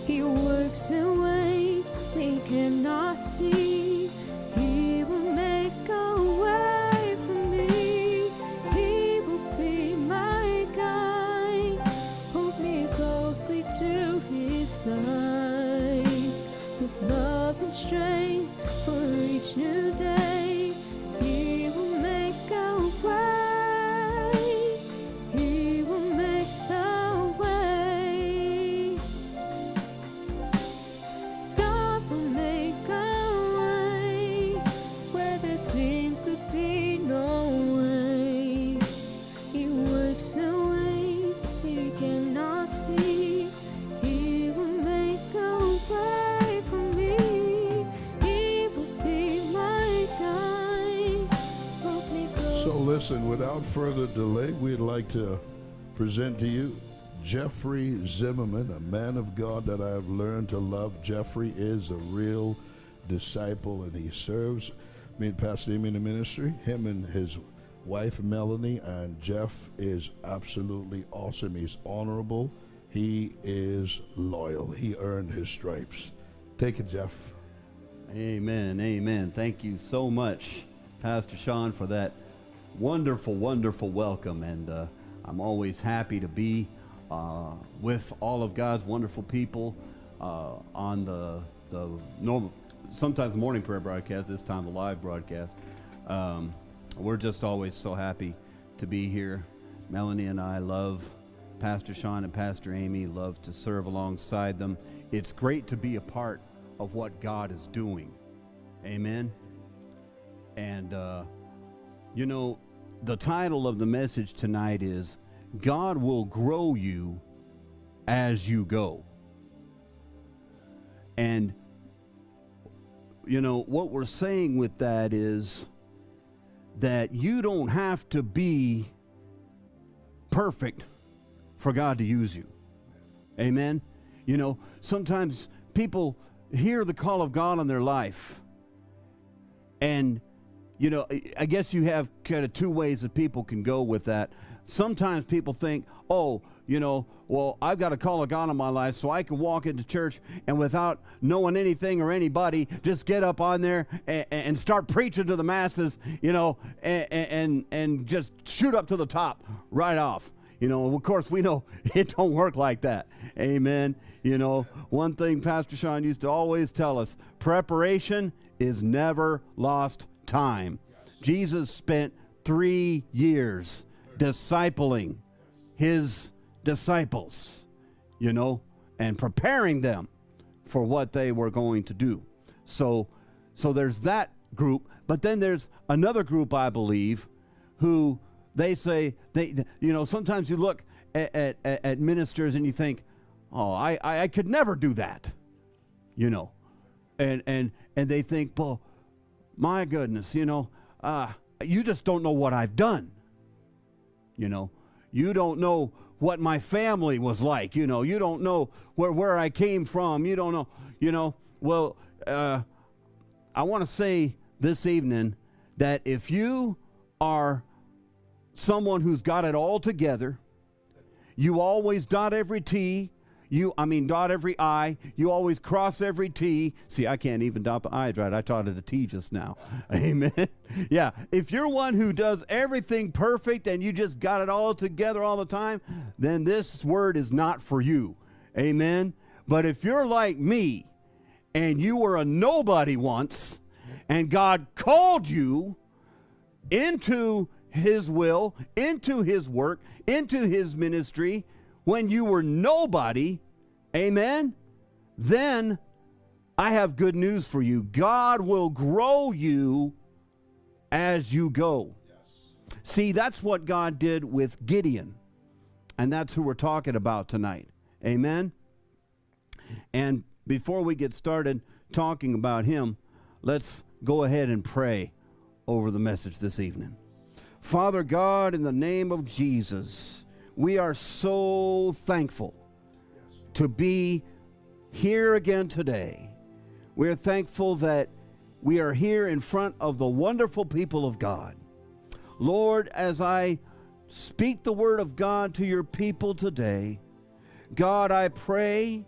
he works in ways we cannot see. With love and strength for each new day, he will make a way, he will make the way. God will make a way where there seems to be no way. He works in ways we cannot see. Listen, without further delay, we'd like to present to you Jeffrey Zimmerman, a man of God that I have learned to love. Jeffrey is a real disciple, and he serves me and Pastor Amy in the ministry. Him and his wife, Melanie, and Jeff is absolutely awesome. He's honorable. He is loyal. He earned his stripes. Take it, Jeff. Amen, amen. Thank you so much, Pastor Sean, for that wonderful, wonderful welcome, and I'm always happy to be with all of God's wonderful people on the normal, sometimes the morning prayer broadcast, this time the live broadcast. We're just always so happy to be here. Melanie and I love Pastor Sean and Pastor Amy, love to serve alongside them. It's great to be a part of what God is doing. Amen. And you know, the title of the message tonight is God Will Grow You As You Go. And, you know, what we're saying with that is that you don't have to be perfect for God to use you. Amen? You know, sometimes people hear the call of God on their life, and you know, I guess you have kind of two ways that people can go with that. Sometimes people think, oh, you know, well, I've got a call of God in my life, so I can walk into church and without knowing anything or anybody, just get up on there and start preaching to the masses, you know, and just shoot up to the top right off. You know, of course, we know it don't work like that. Amen. You know, one thing Pastor Sean used to always tell us, preparation is never lost time. Jesus spent 3 years discipling his disciples, you know, and preparing them for what they were going to do. So there's that group, but then there's another group, I believe, who they say, you know, sometimes you look at ministers and you think, oh, I could never do that, you know, and they think, well, my goodness, you know, you just don't know what I've done. You know, you don't know what my family was like. You know, you don't know where I came from. You don't know, you know. Well, I want to say this evening that if you are someone who's got it all together, you always dot every T, dot every I. You always cross every T. See, I can't even dot the I's right. I taught it a T just now. Amen. Yeah. If you're one who does everything perfect and you just got it all together all the time, then this word is not for you. Amen. But if you're like me and you were a nobody once and God called you into his will, into his work, into his ministry, when you were nobody, amen, then I have good news for you. God will grow you as you go. Yes. See, that's what God did with Gideon. And that's who we're talking about tonight. Amen. And before we get started talking about him, let's go ahead and pray over the message this evening. Father God, in the name of Jesus, we are so thankful to be here again today. We're thankful that we are here in front of the wonderful people of God. Lord, as I speak the word of God to your people today, God, I pray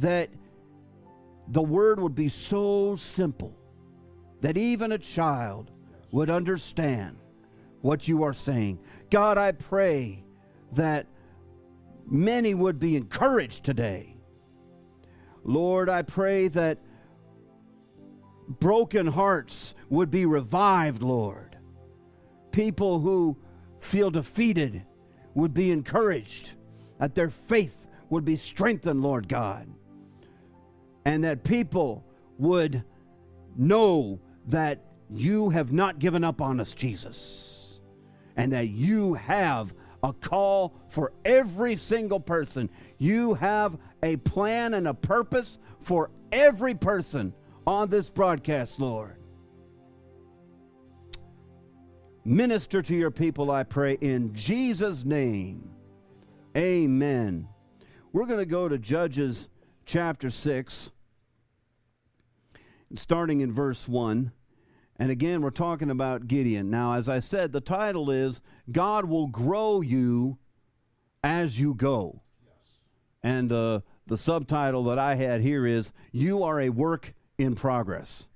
that the word would be so simple that even a child would understand what you are saying. God, I pray that many would be encouraged today. Lord, I pray that broken hearts would be revived, Lord. People who feel defeated would be encouraged, that their faith would be strengthened, Lord God, and that people would know that you have not given up on us, Jesus, and that you have a call for every single person. You have a plan and a purpose for every person on this broadcast, Lord. Minister to your people, I pray, in Jesus' name. Amen. We're going to go to Judges chapter 6, starting in verse 1. And again, we're talking about Gideon. Now, as I said, the title is, God will grow you as you go. Yes. And the subtitle that I had here is, you are a work in progress.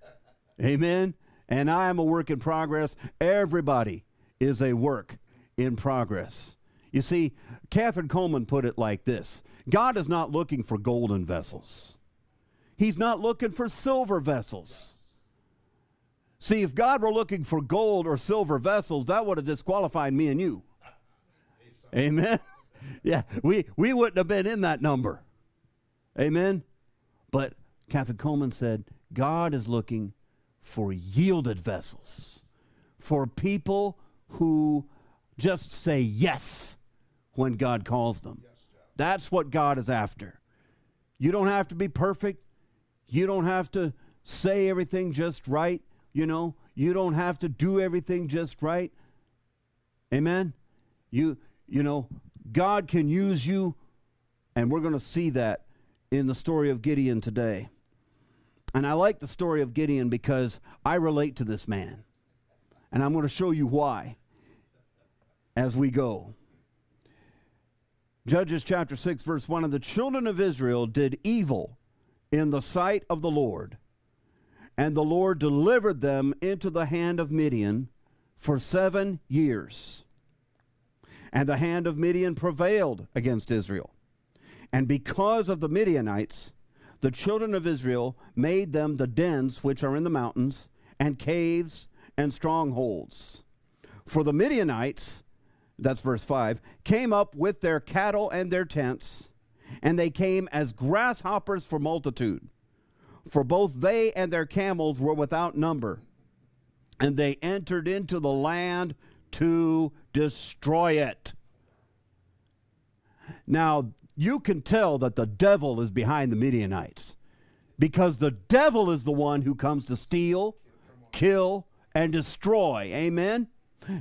Amen? And I am a work in progress. Everybody is a work in progress. You see, Catherine Coleman put it like this. God is not looking for golden vessels. He's not looking for silver vessels. See, if God were looking for gold or silver vessels, that would have disqualified me and you. Amen? Yeah, we wouldn't have been in that number. Amen? But Catherine Coleman said, God is looking for yielded vessels, for people who just say yes when God calls them. That's what God is after. You don't have to be perfect. You don't have to say everything just right. You know, you don't have to do everything just right. Amen? You know, God can use you, and we're going to see that in the story of Gideon today. And I like the story of Gideon because I relate to this man. And I'm going to show you why as we go. Judges chapter 6, verse 1, and the children of Israel did evil in the sight of the Lord, and the Lord delivered them into the hand of Midian for 7 years. And the hand of Midian prevailed against Israel. And because of the Midianites, the children of Israel made them the dens which are in the mountains, and caves, and strongholds. For the Midianites, that's verse 5, came up with their cattle and their tents, and they came as grasshoppers for multitude. For both they and their camels were without number, and they entered into the land to destroy it. Now, you can tell that the devil is behind the Midianites, because the devil is the one who comes to steal, kill, and destroy. Amen?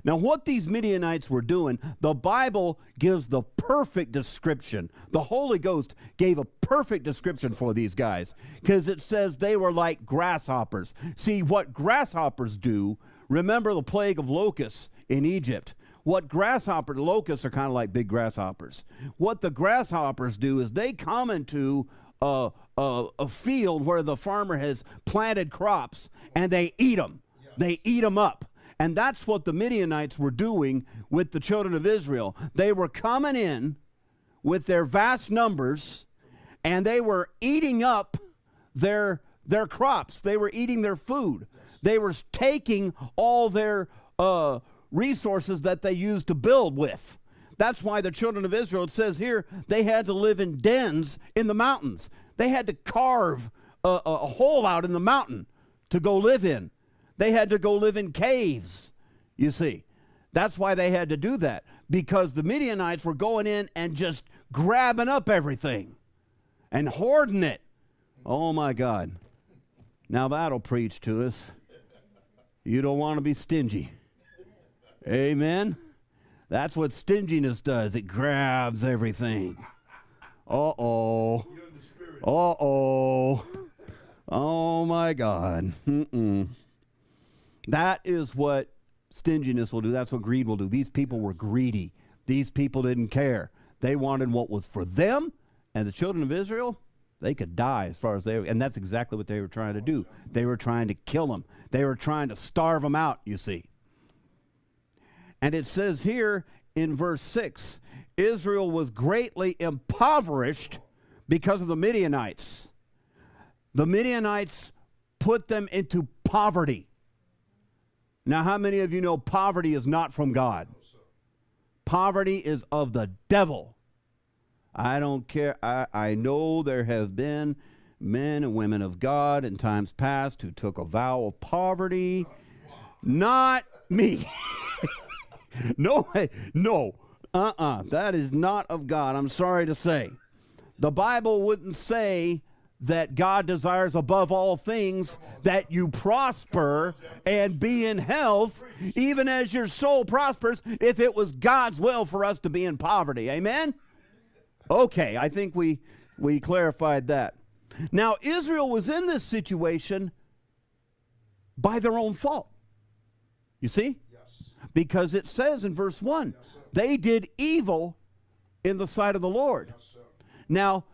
Now, what these Midianites were doing, the Bible gives the perfect description. The Holy Ghost gave a perfect description for these guys, because it says they were like grasshoppers. See, what grasshoppers do, remember the plague of locusts in Egypt. What grasshopper, locusts are kind of like big grasshoppers. What the grasshoppers do is they come into a field where the farmer has planted crops, and they eat them. They eat them up. And that's what the Midianites were doing with the children of Israel. They were coming in with their vast numbers, and they were eating up their crops. They were eating their food. They were taking all their resources that they used to build with. That's why the children of Israel, it says here, they had to live in dens in the mountains. They had to carve a hole out in the mountain to go live in. They had to go live in caves, you see. That's why they had to do that, because the Midianites were going in and just grabbing up everything and hoarding it. Oh, my God. Now that'll preach to us. You don't want to be stingy. Amen. That's what stinginess does. It grabs everything. Uh-oh. Uh-oh. Oh, my God. Mm-mm. That is what stinginess will do. That's what greed will do. These people were greedy. These people didn't care. They wanted what was for them, and the children of Israel, they could die as far as they were. And that's exactly what they were trying to do. They were trying to kill them. They were trying to starve them out, you see. And it says here in verse 6, Israel was greatly impoverished because of the Midianites. The Midianites put them into poverty. Now, how many of you know poverty is not from God? Poverty is of the devil. I don't care. I know there have been men and women of God in times past who took a vow of poverty. Not me. No way. No. That is not of God, I'm sorry to say. The Bible wouldn't say that God desires above all things that you prosper and be in health, even as your soul prospers, if it was God's will for us to be in poverty. Amen? Okay, I think we clarified that. Now, Israel was in this situation by their own fault. You see? Yes. Because it says in verse 1, yes, they did evil in the sight of the Lord. Yes, now,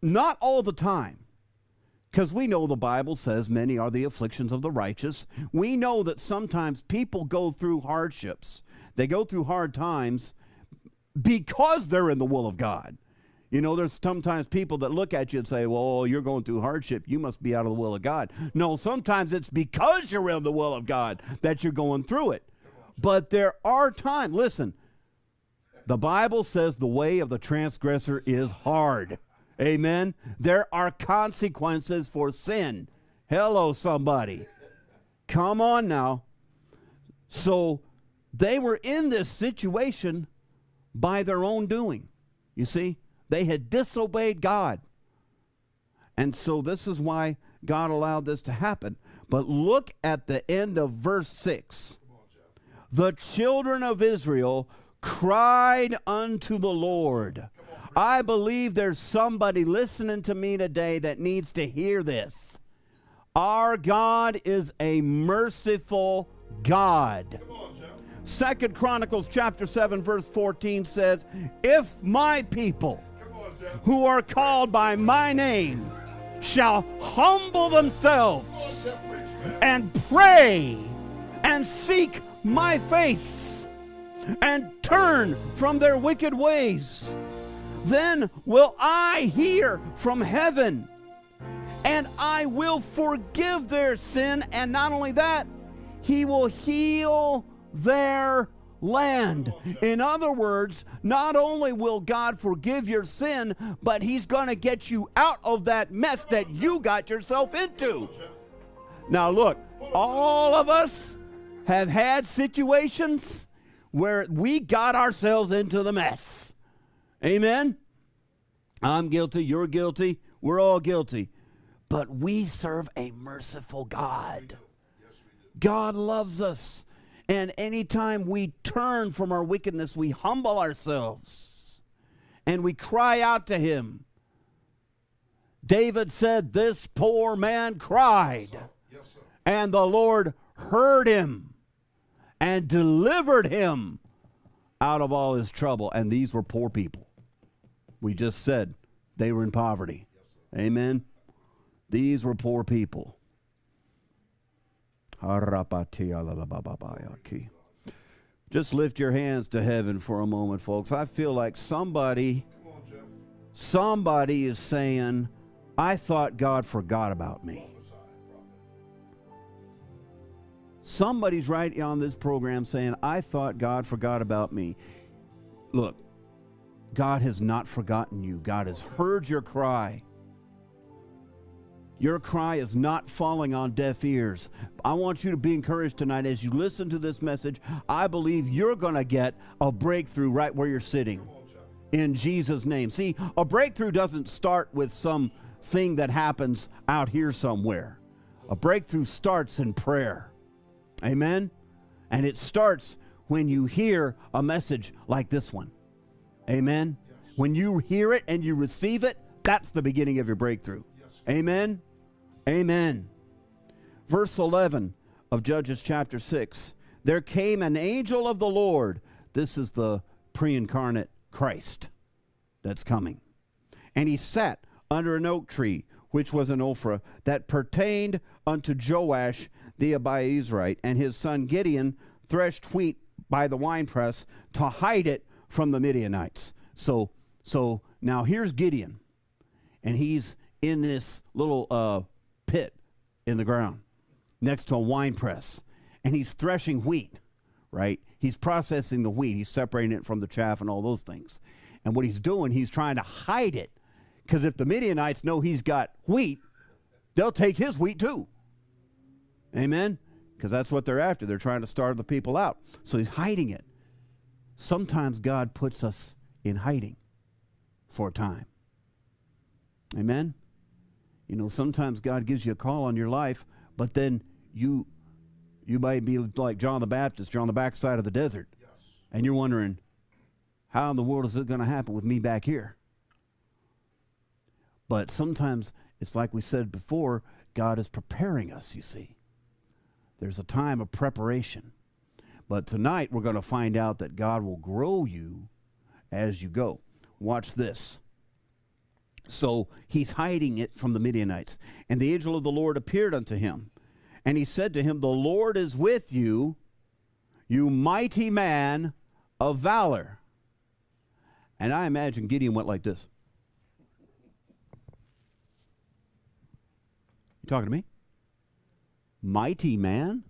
not all the time, because we know the Bible says many are the afflictions of the righteous. We know that sometimes people go through hardships. They go through hard times because they're in the will of God. You know, there's sometimes people that look at you and say, well, you're going through hardship. You must be out of the will of God. No, sometimes it's because you're in the will of God that you're going through it. But there are times, listen, the Bible says the way of the transgressor is hard. Amen. There are consequences for sin. Hello, somebody. Come on now. So they were in this situation by their own doing. You see, they had disobeyed God. And so this is why God allowed this to happen. But look at the end of verse 6. The children of Israel cried unto the Lord. I believe there's somebody listening to me today that needs to hear this. Our God is a merciful God. 2 Chronicles chapter 7 verse 14 says, if my people who are called by my name shall humble themselves and pray and seek my face and turn from their wicked ways, then will I hear from heaven and I will forgive their sin, and not only that, he will heal their land. In other words, not only will God forgive your sin, but he's going to get you out of that mess that you got yourself into. Now look, all of us have had situations where we got ourselves into the mess. Amen? I'm guilty, you're guilty, we're all guilty. But we serve a merciful God. God loves us. And anytime we turn from our wickedness, we humble ourselves and we cry out to him. David said, this poor man cried, yes, sir. And the Lord heard him and delivered him out of all his trouble. And these were poor people. We just said they were in poverty. Yes, amen. These were poor people. Just lift your hands to heaven for a moment, folks. I feel like somebody Somebody is saying, I thought God forgot about me. Somebody's right on this program saying, I thought God forgot about me. Look, God has not forgotten you. God has heard your cry. Your cry is not falling on deaf ears. I want you to be encouraged tonight as you listen to this message. I believe you're going to get a breakthrough right where you're sitting in Jesus' name. See, a breakthrough doesn't start with some thing that happens out here somewhere. A breakthrough starts in prayer. Amen? And it starts when you hear a message like this one. Amen? Yes. When you hear it and you receive it, that's the beginning of your breakthrough. Yes. Amen? Amen. Verse 11 of Judges chapter 6. There came an angel of the Lord. This is the pre-incarnate Christ that's coming. And he sat under an oak tree, which was an Ophrah, that pertained unto Joash the Abiezrite, and his son Gideon threshed wheat by the winepress to hide it from the Midianites. So now here's Gideon, and he's in this little pit in the ground next to a winepress, and he's threshing wheat, right? He's processing the wheat. He's separating it from the chaff and all those things. And what he's doing, he's trying to hide it, because if the Midianites know he's got wheat, they'll take his wheat too. Amen? Because that's what they're after. They're trying to starve the people out. So he's hiding it. Sometimes God puts us in hiding for a time. Amen? You know, sometimes God gives you a call on your life, but then you might be like John the Baptist. You're on the backside of the desert. Yes. And you're wondering, how in the world is it going to happen with me back here? But sometimes it's like we said before, God is preparing us, you see. There's a time of preparation. But tonight we're going to find out that God will grow you as you go. Watch this. So he's hiding it from the Midianites. And the angel of the Lord appeared unto him. And he said to him, the Lord is with you, you mighty man of valor. And I imagine Gideon went like this. You talking to me? Mighty man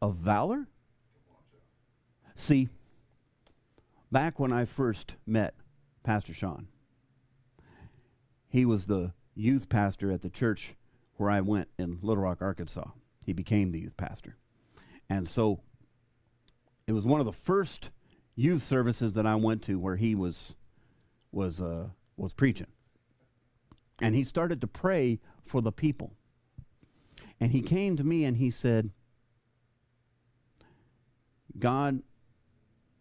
of valor? See, back when I first met Pastor Sean, he was the youth pastor at the church where I went in Little Rock, Arkansas. He became the youth pastor. And so it was one of the first youth services that I went to where he was preaching. And he started to pray for the people. And he came to me and he said, God,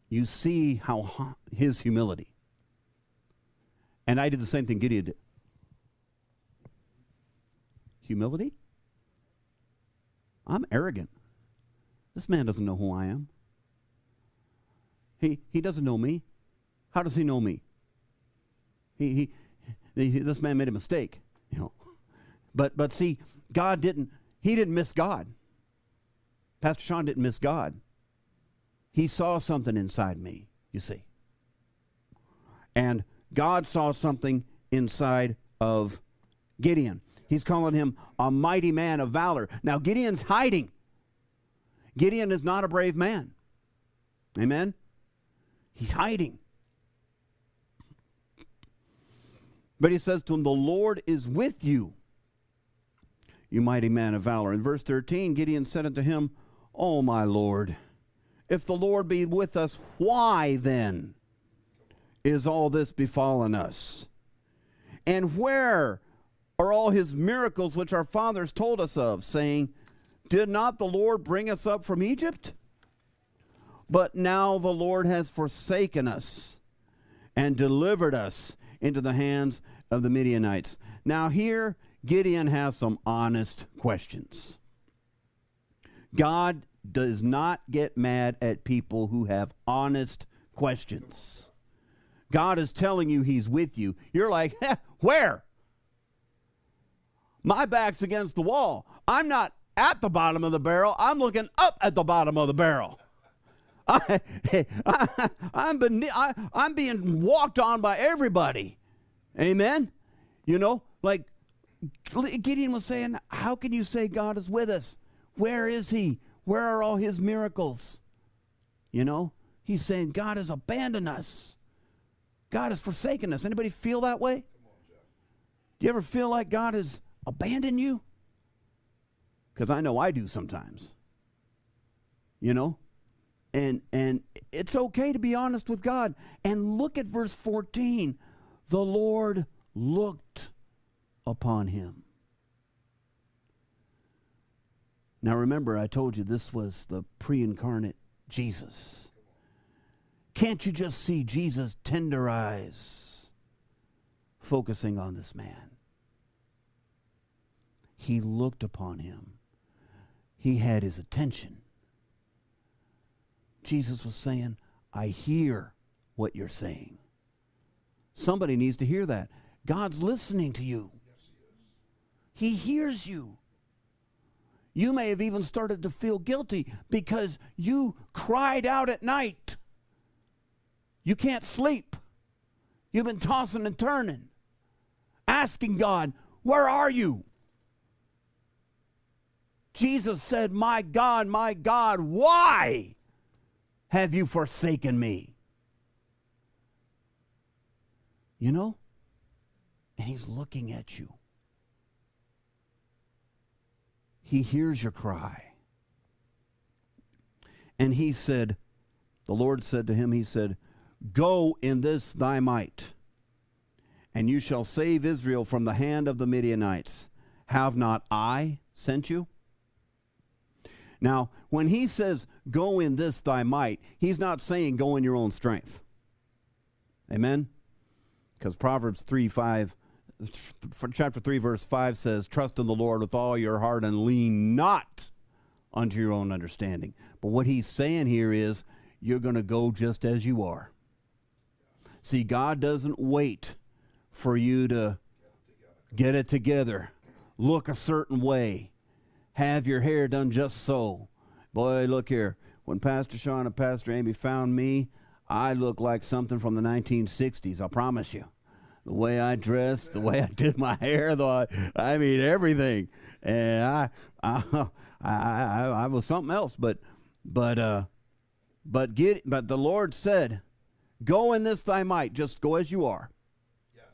you see how his humility. And I did the same thing Gideon did. Humility? I'm arrogant. This man doesn't know who I am. He doesn't know me. How does he know me? This man made a mistake, you know. But see, God didn't. He didn't miss God. Pastor Sean didn't miss God. He saw something inside me, you see. And God saw something inside of Gideon. He's calling him a mighty man of valor. Now, Gideon's hiding. Gideon is not a brave man. Amen? He's hiding. But he says to him, the Lord is with you, you mighty man of valor. In verse 13, Gideon said unto him, O my Lord, if the Lord be with us, why then is all this befallen us? And where are all his miracles which our fathers told us of, saying, did not the Lord bring us up from Egypt? But now the Lord has forsaken us and delivered us into the hands of the Midianites. Now here Gideon has some honest questions. God does not get mad at people who have honest questions. God is telling you he's with you. You're like, where? My back's against the wall. I'm not at the bottom of the barrel. I'm looking up at the bottom of the barrel. I'm being walked on by everybody. Amen? You know, like Gideon was saying, how can you say God is with us? Where is he? Where are all his miracles? You know, he's saying God has abandoned us. God has forsaken us. Anybody feel that way? Do you ever feel like God has abandoned you? Because I know I do sometimes. You know? And it's okay to be honest with God. And look at verse 14. The Lord looked upon him. Now remember, I told you this was the pre-incarnate Jesus. Can't you just see Jesus' tender eyes focusing on this man? He looked upon him. He had his attention. Jesus was saying, I hear what you're saying. Somebody needs to hear that. God's listening to you. He hears you. You may have even started to feel guilty because you cried out at night. You can't sleep. You've been tossing and turning, asking God, where are you? Jesus said, my God, why have you forsaken me? You know? And he's looking at you. He hears your cry. And he said, the Lord said to him, he said, go in this thy might, and you shall save Israel from the hand of the Midianites. Have not I sent you? Now, when he says, go in this thy might, he's not saying go in your own strength. Amen? Because Proverbs 3:5, chapter 3, verse 5 says, trust in the Lord with all your heart and lean not unto your own understanding. But what he's saying here is, you're going to go just as you are. See, God doesn't wait for you to get it together, look a certain way, have your hair done just so. Boy, look here. When Pastor Sean and Pastor Amy found me, I looked like something from the 1960s, I promise you. The way I dressed, the way I did my hair, I mean, everything. And I was something else, but the Lord said, go in this thy might, just go as you are. Yes.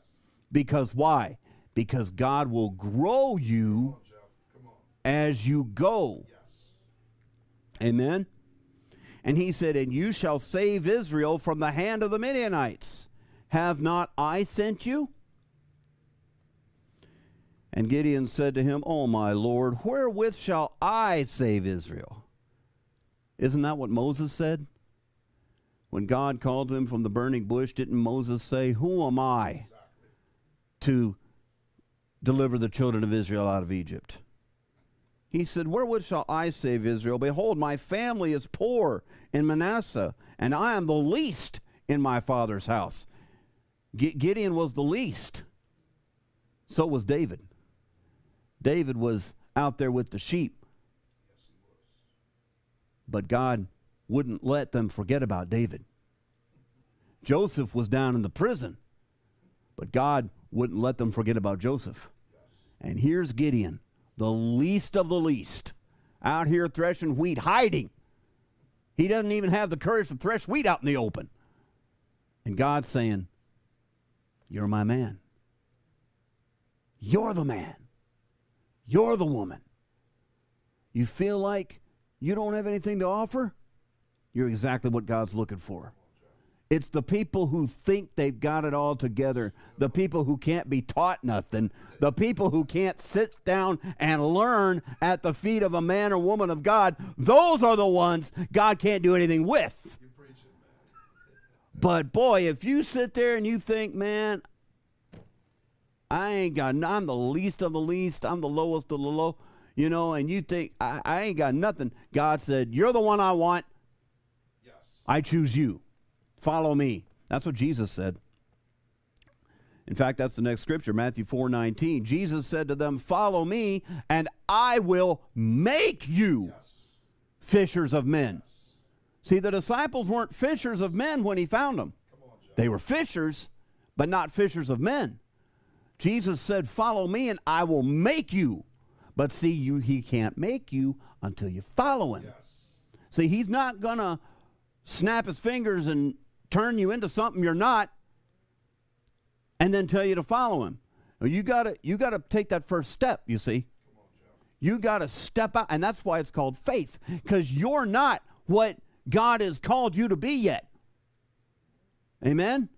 Because why? Because God will grow you as you go. Yes. Amen? And he said, and you shall save Israel from the hand of the Midianites. Have not I sent you? And Gideon said to him, O my Lord, wherewith shall I save Israel? Isn't that what Moses said? When God called to him from the burning bush, didn't Moses say, who am I to deliver the children of Israel out of Egypt? He said, wherewith shall I save Israel? Behold, my family is poor in Manasseh, and I am the least in my father's house. Gideon was the least. So was David. David was out there with the sheep. But God wouldn't let them forget about David. Joseph was down in the prison, but God wouldn't let them forget about Joseph. And here's Gideon, the least of the least, out here threshing wheat, hiding. He doesn't even have the courage to thresh wheat out in the open. And God's saying, you're my man. You're the man. You're the woman. You feel like you don't have anything to offer? You're exactly what God's looking for. It's the people who think they've got it all together, the people who can't be taught nothing, the people who can't sit down and learn at the feet of a man or woman of God. Those are the ones God can't do anything with. But boy, if you sit there and you think, man, I'm the least of the least, I'm the lowest of the low, you know, and you think, I ain't got nothing. God said, you're the one I want. Yes. I choose you. Follow me. That's what Jesus said. In fact, that's the next scripture, Matthew 4:19. Jesus said to them, follow me, and I will make you fishers of men. Yes. See, the disciples weren't fishers of men when he found them. They were fishers, but not fishers of men. Jesus said, follow me and I will make you. But see, he can't make you until you follow him. Yes. See, he's not going to snap his fingers and turn you into something you're not and then tell you to follow him. You got to take that first step, you see. You got to step out, and that's why it's called faith, because you're not what God has called you to be yet. Amen?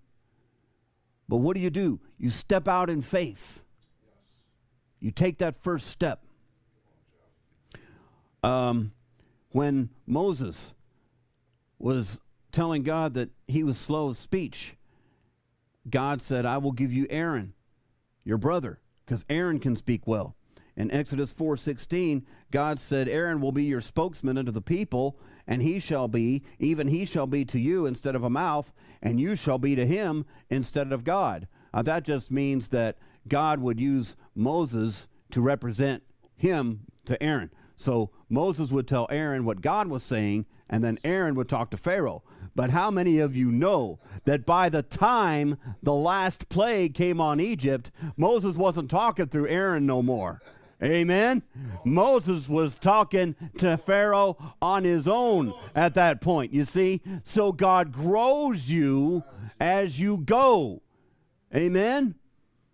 But what do? You step out in faith. You take that first step. When Moses was telling God that he was slow of speech, God said, I will give you Aaron, your brother, because Aaron can speak well. In Exodus 4:16, God said, Aaron will be your spokesman unto the people, and he shall be to you instead of a mouth, and you shall be to him instead of God. That just means that God would use Moses to represent him to Aaron. So Moses would tell Aaron what God was saying, and then Aaron would talk to Pharaoh. But how many of you know that by the time the last plague came on Egypt, Moses wasn't talking through Aaron no more? Amen? Moses was talking to Pharaoh on his own at that point, you see? So God grows you as you go. Amen?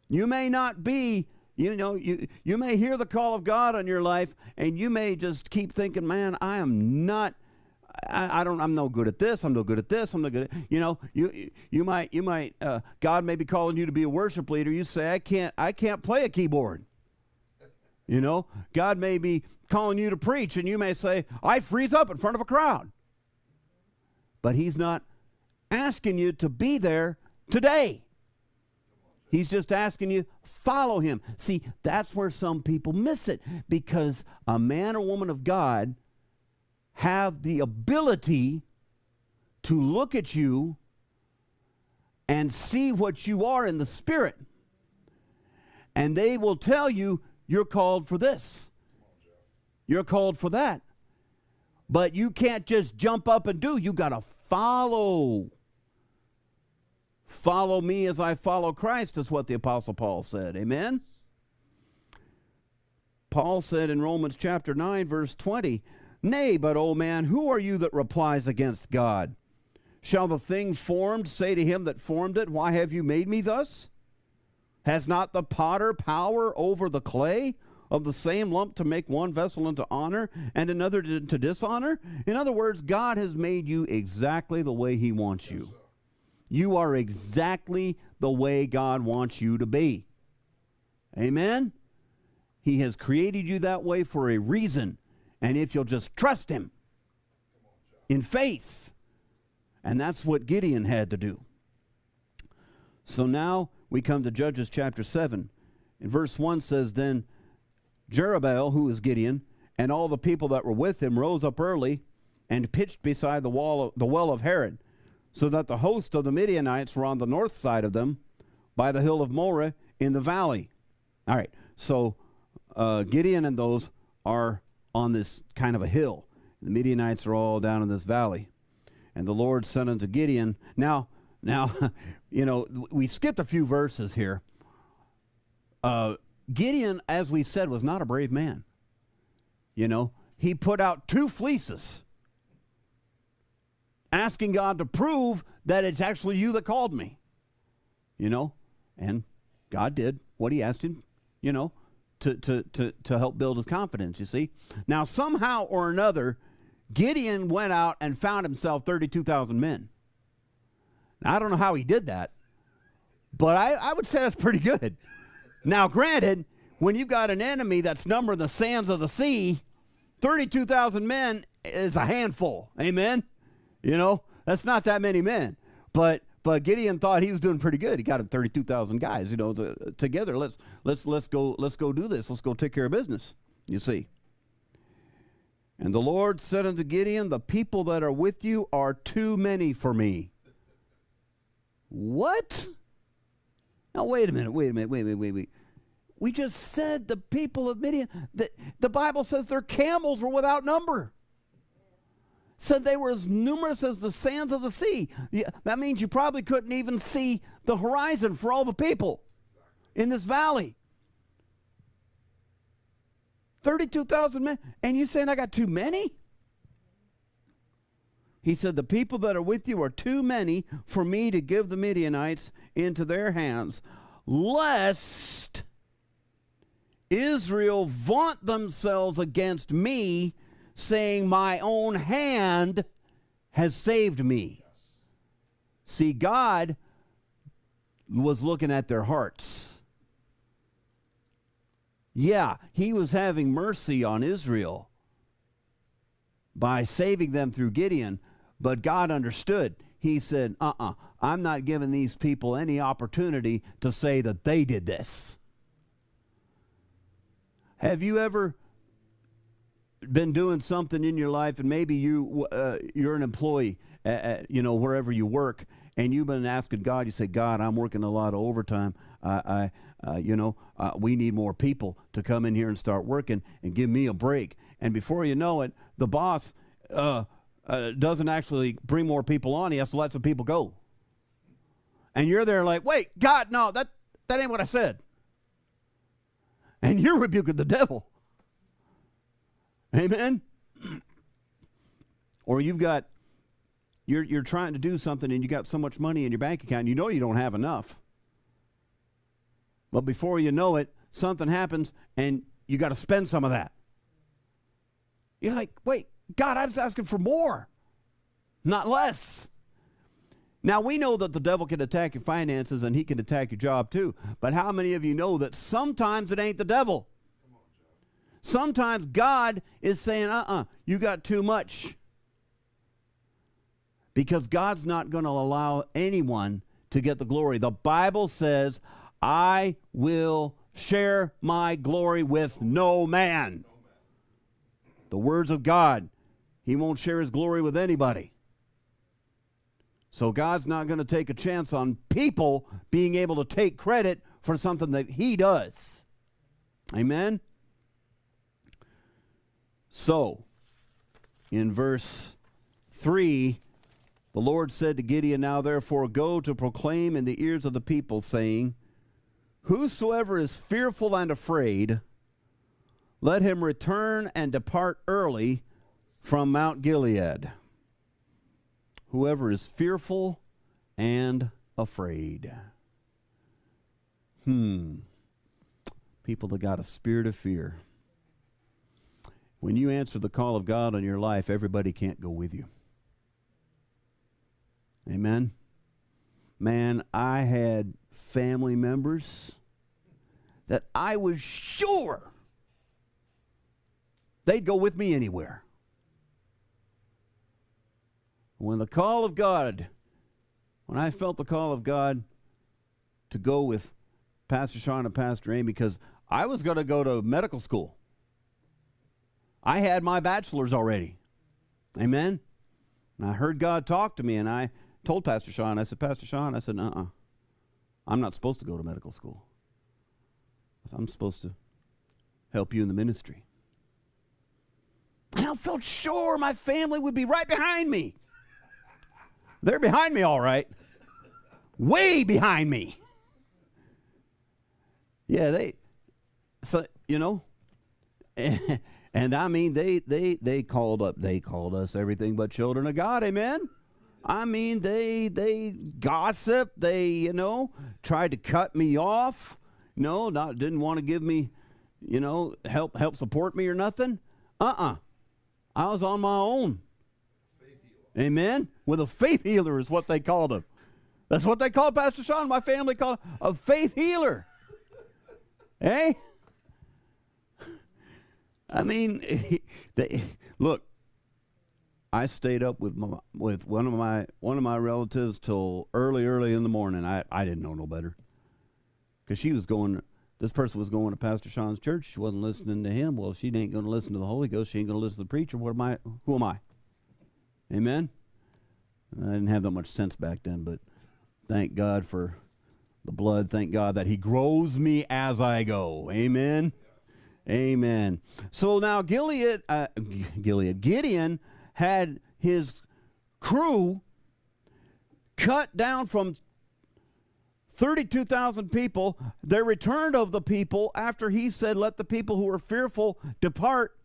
You may not be, you know, you may hear the call of God on your life, and you may just keep thinking, man, I'm no good at this, I'm no good at this, I'm no good at, you know, you might God may be calling you to be a worship leader. You say, I can't play a keyboard. You know, God may be calling you to preach, and you may say, I freeze up in front of a crowd. But he's not asking you to be there today. He's just asking you, follow him. See, that's where some people miss it, because a man or woman of God have the ability to look at you and see what you are in the spirit. And they will tell you, you're called for this. You're called for that. But you can't just jump up and do. You got to follow. Follow me as I follow Christ is what the Apostle Paul said. Amen? Paul said in Romans chapter 9, verse 20, Nay, but, O man, who are you that replies against God? Shall the thing formed say to him that formed it, Why have you made me thus? Has not the potter power over the clay of the same lump to make one vessel into honor and another to dishonor? In other words, God has made you exactly the way he wants you. You are exactly the way God wants you to be. Amen? He has created you that way for a reason. And if you'll just trust him in faith. And that's what Gideon had to do. So now we come to Judges chapter 7. And verse 1 says, Then Jerubbaal, who is Gideon, and all the people that were with him rose up early and pitched beside the well of Herod, so that the host of the Midianites were on the north side of them by the hill of Moreh in the valley. All right, so Gideon and those are on this kind of a hill. The Midianites are all down in this valley. And the Lord said unto Gideon, now, you know, we skipped a few verses here. Gideon, as we said, was not a brave man. You know, he put out 2 fleeces, asking God to prove that it's actually you that called me. You know, and God did what he asked him, you know, to help build his confidence, you see. Now, somehow or another, Gideon went out and found himself 32,000 men. Now, I don't know how he did that, but I would say that's pretty good. Now, granted, when you've got an enemy that's numbering the sands of the sea, 32,000 men is a handful. Amen? You know, that's not that many men. But Gideon thought he was doing pretty good. He got him 32,000 guys, you know, together. Let's go do this. Let's go take care of business. You see. And the Lord said unto Gideon, The people that are with you are too many for me. What? Now wait a minute. We just said the people of Midian. The Bible says their camels were without number. Said they were as numerous as the sands of the sea. Yeah, that means you probably couldn't even see the horizon for all the people. in this valley. 32,000 men. And you saying I got too many? He said, the people that are with you are too many for me to give the Midianites into their hands, lest Israel vaunt themselves against me, saying, my own hand has saved me. See, God was looking at their hearts. Yeah, he was having mercy on Israel by saving them through Gideon, but God understood. He said, I'm not giving these people any opportunity to say that they did this. Have you ever been doing something in your life, and maybe you're an employee, wherever you work, and you've been asking God, you say, God, I'm working a lot of overtime. We need more people to come in here and start working and give me a break. And before you know it, the boss doesn't actually bring more people on. He has to let some people go. And you're there like, wait, God, no, that ain't what I said. And you're rebuking the devil. Amen? Or you've got, you're trying to do something and you got so much money in your bank account, you know you don't have enough. But before you know it, something happens and you got to spend some of that. You're like, wait, God, I was asking for more, not less. Now, we know that the devil can attack your finances and he can attack your job too. But how many of you know that sometimes it ain't the devil? Sometimes God is saying, you got too much. Because God's not going to allow anyone to get the glory. The Bible says, I will share my glory with no man. The words of God, he won't share his glory with anybody. So God's not going to take a chance on people being able to take credit for something that he does. Amen? So, in verse 3, the Lord said to Gideon, now therefore go to proclaim in the ears of the people, saying, whosoever is fearful and afraid, let him return and depart early from Mount Gilead. Whoever is fearful and afraid. People that got a spirit of fear. When you answer the call of God on your life, everybody can't go with you. Amen? Man, I had family members that I was sure they'd go with me anywhere. When the call of God, when I felt the call of God to go with Pastor Sean and Pastor Amy, because I was going to go to medical school. I had my bachelor's already. Amen? And I heard God talk to me, and I told Pastor Sean, I said, Pastor Sean, I said, I'm not supposed to go to medical school. I said, I'm supposed to help you in the ministry. And I felt sure my family would be right behind me. They're behind me all right. Way behind me. Yeah, and I mean, they called up, they called us everything but children of God, amen? I mean, they gossiped, they, tried to cut me off. No, didn't want to give me, help support me or nothing. I was on my own. Amen? With a faith healer is what they called him. That's what they called Pastor Sean. My family called him a faith healer. Hey? I mean, look, I stayed up with one of my relatives till early in the morning. I didn't know no better. Because this person was going to Pastor Sean's church. She wasn't listening to him. Well, if she ain't going to listen to the Holy Ghost, she ain't going to listen to the preacher. Who am I? Amen? I didn't have that much sense back then, but thank God for the blood. Thank God that he grows me as I go. Amen? Amen. So now Gideon had his crew cut down from 32,000 people, the return of the people after he said, let the people who are fearful depart.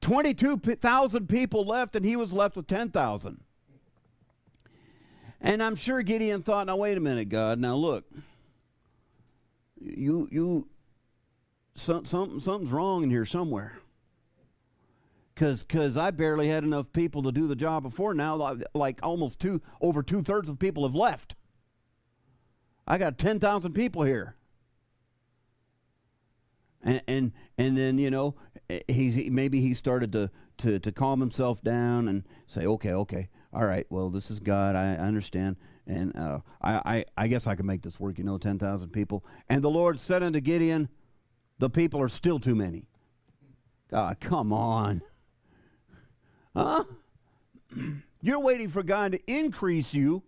22,000 people left, and he was left with 10,000. And I'm sure Gideon thought, now wait a minute, God, now look, something's wrong in here somewhere. Because I barely had enough people to do the job before now, like almost over two-thirds of the people have left. I got 10,000 people here. And then, you know, maybe he started to calm himself down and say, okay, all right, well, this is God, I understand, and I guess I can make this work, you know, 10,000 people. And the Lord said unto Gideon, the people are still too many. God, come on. Huh? You're waiting for God to increase you,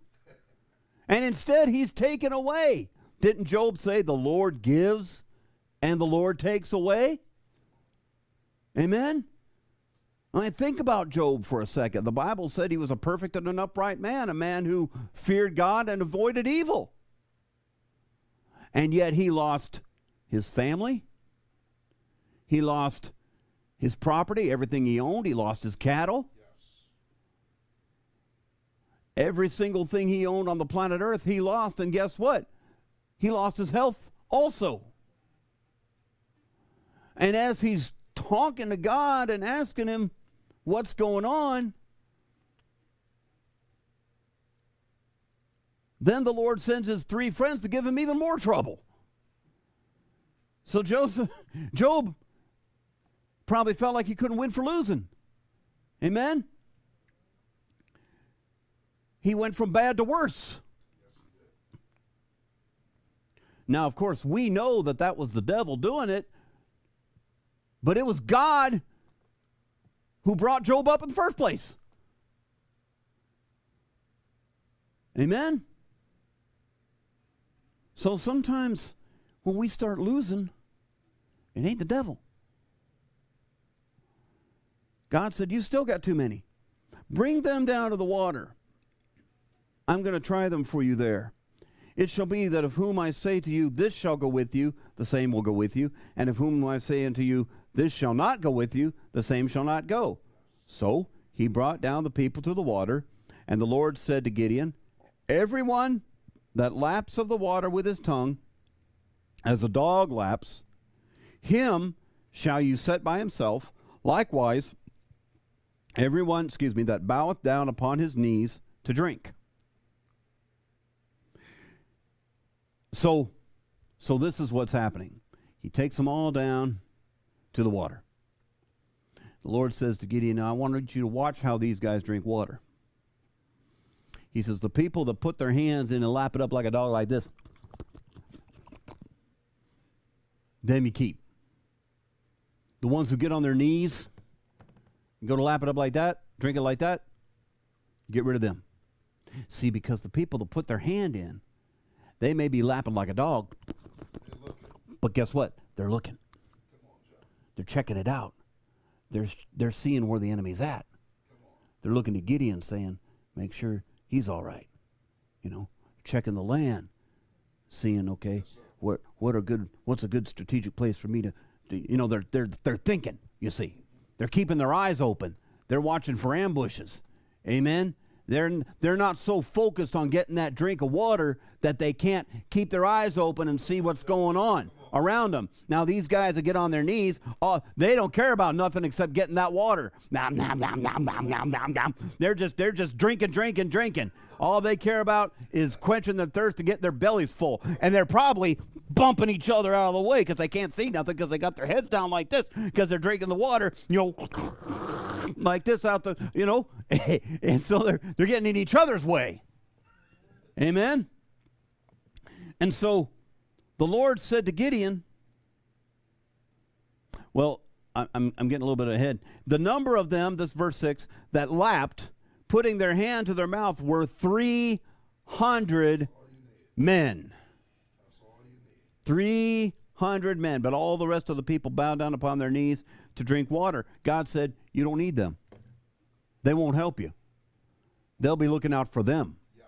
and instead he's taken away. Didn't Job say the Lord gives and the Lord takes away? Amen? I mean, think about Job for a second. The Bible said he was a perfect and an upright man, a man who feared God and avoided evil. And yet he lost his family. He lost his property, everything he owned. He lost his cattle. Yes. Every single thing he owned on the planet Earth, he lost. And guess what? He lost his health also. And as he's talking to God and asking him what's going on, then the Lord sends his three friends to give him even more trouble. So Job probably felt like he couldn't win for losing. Amen? He went from bad to worse. Now, of course, we know that that was the devil doing it, but it was God who brought Job up in the first place. Amen? So sometimes when we start losing, it ain't the devil. God said, you still got too many. Bring them down to the water. I'm going to try them for you there. It shall be that of whom I say to you, this shall go with you, the same will go with you. And of whom I say unto you, this shall not go with you, the same shall not go. So he brought down the people to the water, and the Lord said to Gideon, everyone that laps of the water with his tongue, as a dog laps, him shall you set by himself. Likewise, everyone, that boweth down upon his knees to drink. So this is what's happening. He takes them all down to the water. The Lord says to Gideon, now I wanted you to watch how these guys drink water. He says, the people that put their hands in and lap it up like a dog like this, them you keep. The ones who get on their knees and go to lap it up like that, drink it like that, get rid of them. See, because the people that put their hand in, they may be lapping like a dog, but guess what? They're looking. They're checking it out. They're seeing where the enemy's at. They're looking to Gideon saying, make sure he's all right. You know, checking the land, seeing, okay, what's a good strategic place for me to you know, they're thinking, you see. They're keeping their eyes open. They're watching for ambushes. Amen? They're not so focused on getting that drink of water that they can't keep their eyes open and see what's going on around them. Now, these guys that get on their knees, they don't care about nothing except getting that water. Nom, nom, nom, nom, nom, nom, nom, nom. They're just drinking. All they care about is quenching their thirst to get their bellies full. And they're probably bumping each other out of the way because they can't see nothing because they got their heads down like this because they're drinking the water, you know, like this out the, you know. And so they're getting in each other's way. Amen? And so the Lord said to Gideon, well, I'm getting a little bit ahead. The number of them, this verse 6, that lapped, putting their hand to their mouth, were 300 men. 300 men, but all the rest of the people bowed down upon their knees to drink water. God said, you don't need them. They won't help you. They'll be looking out for them. Yes.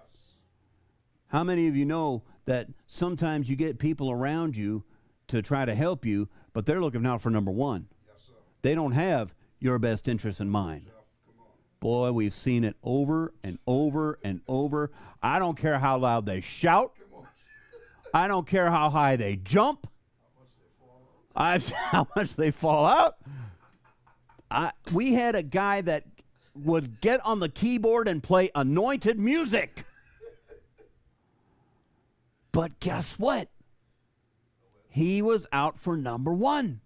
How many of you know that sometimes you get people around you to try to help you, but they're looking out for number one? Yes, sir. They don't have your best interest in mind. Yeah, come on. Boy, we've seen it over and over and over. I don't care how loud they shout. I don't care how high they jump. How much they fall out. We had a guy that would get on the keyboard and play anointed music. But guess what? He was out for number one.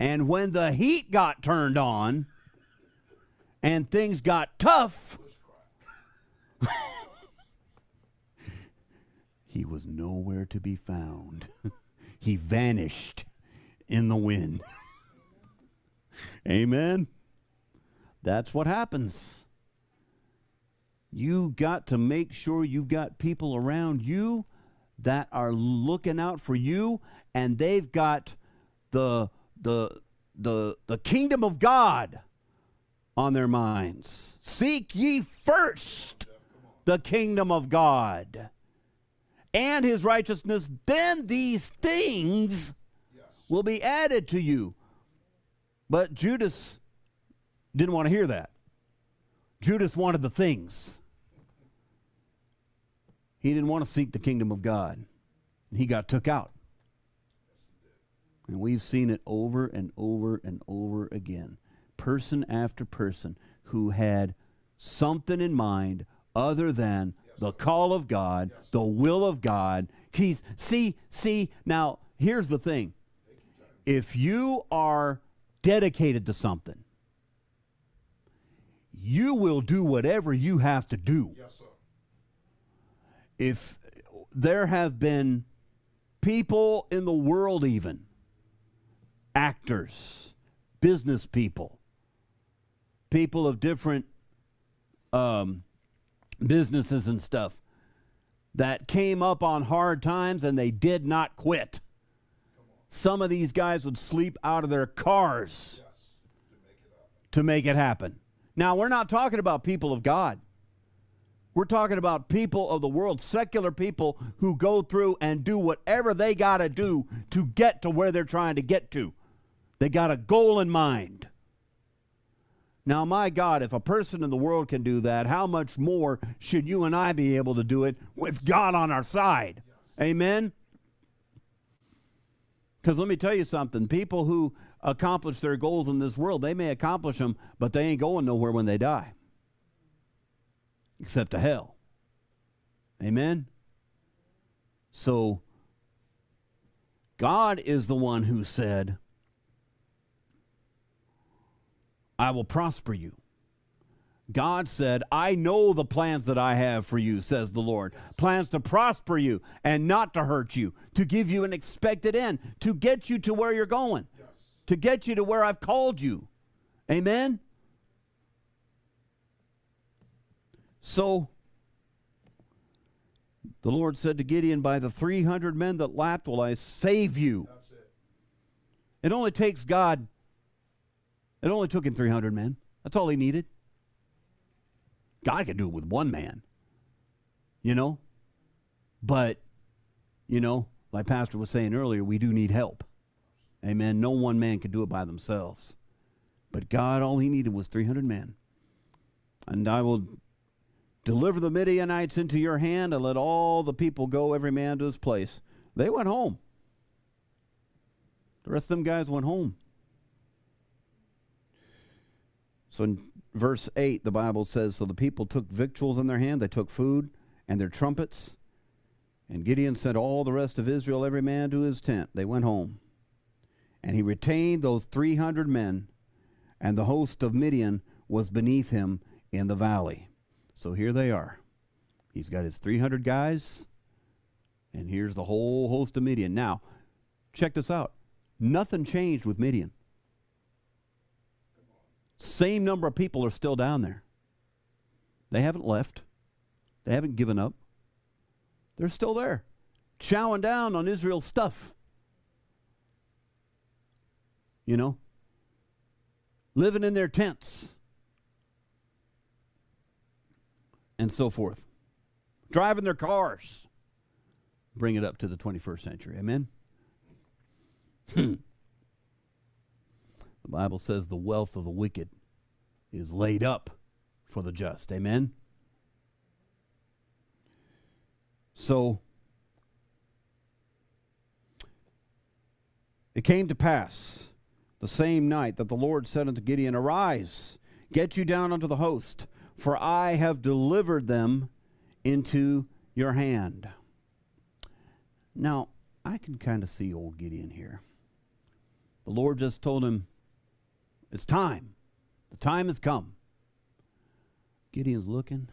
And when the heat got turned on and things got tough, he was nowhere to be found. He vanished in the wind. Amen. That's what happens. You got to make sure you've got people around you that are looking out for you, and they've got the kingdom of God on their minds. Seek ye first the kingdom of God and his righteousness, then these things will be added to you. But Judas didn't want to hear that. Judas wanted the things. He didn't want to seek the kingdom of God. And he got took out. And we've seen it over and over and over again. Person after person who had something in mind other than the call of God, the will of God. Now here's the thing. If you are dedicated to something, you will do whatever you have to do. Yes, sir. If there have been people in the world, even actors, business people, people of different businesses and stuff that came up on hard times and they did not quit. Some of these guys would sleep out of their cars to make it happen. Now, we're not talking about people of God. We're talking about people of the world, secular people who go through and do whatever they got to do to get to where they're trying to get to. They got a goal in mind. Now, my God, if a person in the world can do that, how much more should you and I be able to do it with God on our side? Amen? Because let me tell you something. People who accomplish their goals in this world, they may accomplish them, but they ain't going nowhere when they die. Except to hell. Amen? So, God is the one who said, I will prosper you. God said, I know the plans that I have for you, says the Lord. Plans to prosper you and not to hurt you, to give you an expected end, to get you to where you're going, to get you to where I've called you. Amen? So the Lord said to Gideon, by the 300 men that lapped will I save you. That's it. It only takes God. It only took him 300 men. That's all he needed. God could do it with one man, you know. But, you know, like Pastor was saying earlier, we do need help. Amen. No one man could do it by themselves. But God, all he needed was 300 men. And I will deliver the Midianites into your hand, and let all the people go, every man to his place. They went home. The rest of them guys went home. So in verse 8, the Bible says, so the people took victuals in their hand, they took food and their trumpets, and Gideon sent all the rest of Israel, every man to his tent. They went home. And he retained those 300 men, and the host of Midian was beneath him in the valley. So here they are. He's got his 300 guys, and here's the whole host of Midian. Now, check this out. Nothing changed with Midian. Same number of people are still down there. They haven't left. They haven't given up. They're still there, chowing down on Israel's stuff. You know, living in their tents. And so forth. driving their cars. Bring it up to the 21st century. Amen? The Bible says the wealth of the wicked is laid up for the just. Amen? So, it came to pass the same night that the Lord said unto Gideon, Arise, get you down unto the host, for I have delivered them into your hand. Now, I can kind of see old Gideon here. The Lord just told him, it's time. The time has come. Gideon's looking.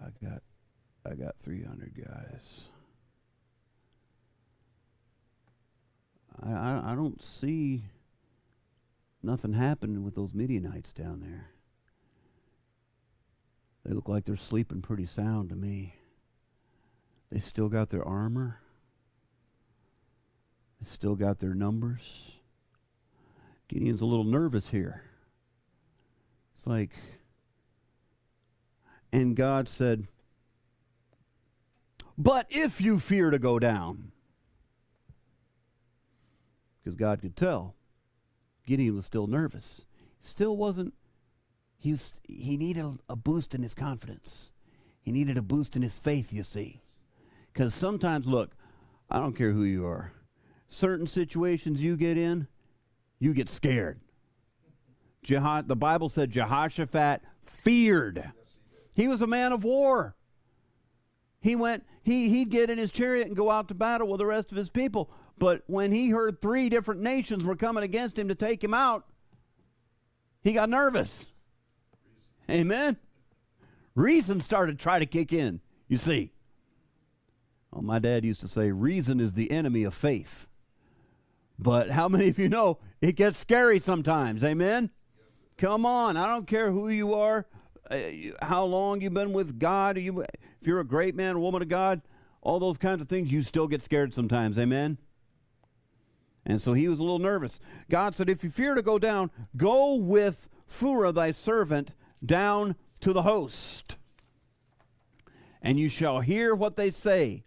I got 300 guys. I don't see nothing happening with those Midianites down there. They look like they're sleeping pretty sound to me. They still got their armor. They still got their numbers. Gideon's a little nervous here. It's like, and God said, but if you fear to go down, because God could tell, Gideon was still nervous. Still wasn't, he needed a boost in his confidence. He needed a boost in his faith, you see. Because sometimes, look, I don't care who you are. Certain situations you get in, you get scared. The Bible said Jehoshaphat feared. He was a man of war. He went, he'd get in his chariot and go out to battle with the rest of his people. But when he heard three different nations were coming against him to take him out, he got nervous. Amen? Reason started to try to kick in, you see. Well, my dad used to say, reason is the enemy of faith. But how many of you know it gets scary sometimes? Amen? Come on. I don't care who you are, how long you've been with God. If you're a great man or woman of God, all those kinds of things, you still get scared sometimes. Amen? And so he was a little nervous. God said, if you fear to go down, go with Phurah thy servant down to the host. And you shall hear what they say.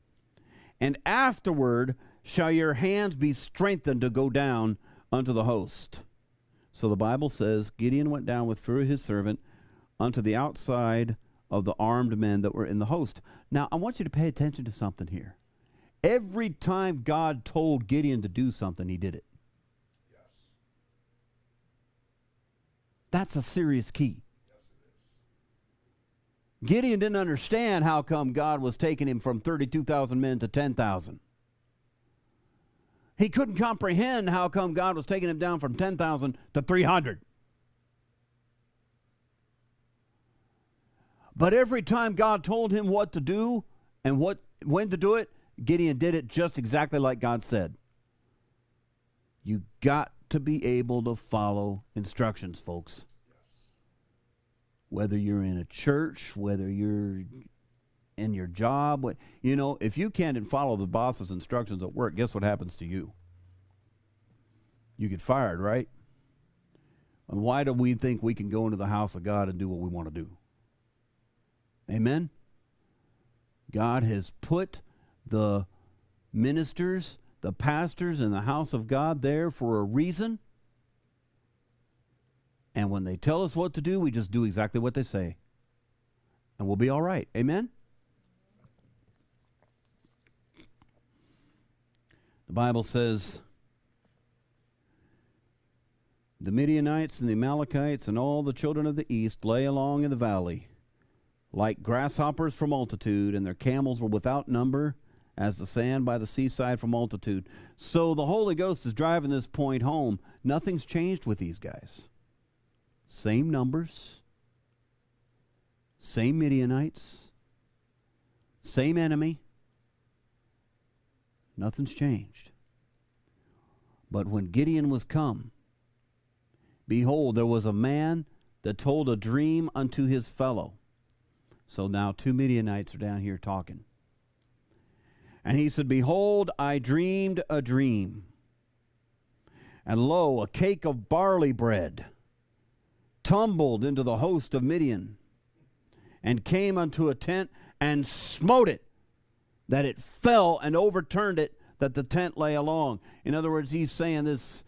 And afterward shall your hands be strengthened to go down unto the host. So the Bible says, Gideon went down with Phurah his servant unto the outside of the armed men that were in the host. Now, I want you to pay attention to something here. Every time God told Gideon to do something, he did it. Yes. That's a serious key. Gideon didn't understand how come God was taking him from 32,000 men to 10,000. He couldn't comprehend how come God was taking him down from 10,000 to 300. But every time God told him what to do and when to do it, Gideon did it just exactly like God said. You got to be able to follow instructions, folks. Whether you're in a church, whether you're in your job, you know, if you can't follow the boss's instructions at work, guess what happens to you? You get fired, right? And why do we think we can go into the house of God and do what we want to do? Amen? God has put the ministers, the pastors in the house of God there for a reason. And when they tell us what to do, we just do exactly what they say. And we'll be all right. Amen? The Bible says, the Midianites and the Amalekites and all the children of the east lay along in the valley, like grasshoppers for multitude, and their camels were without number, as the sand by the seaside for multitude. So the Holy Ghost is driving this point home. Nothing's changed with these guys. Same numbers, same Midianites, same enemy. Nothing's changed. But when Gideon was come, behold, there was a man that told a dream unto his fellow. So now two Midianites are down here talking. And he said, Behold, I dreamed a dream. And lo, a cake of barley bread tumbled into the host of Midian, and came unto a tent and smote it, that it fell and overturned it, that the tent lay along. In other words, he's saying this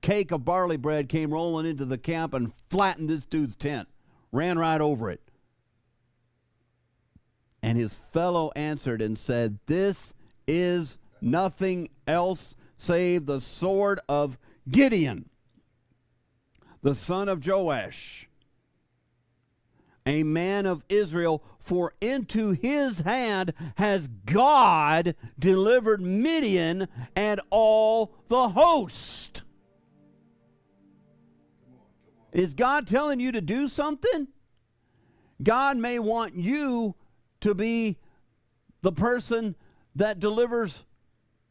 cake of barley bread came rolling into the camp and flattened this dude's tent, ran right over it. And his fellow answered and said, "This is nothing else save the sword of Gideon, the son of Joash, a man of Israel, for into his hand has God delivered Midian and all the host." Is God telling you to do something? God may want you to be the person that delivers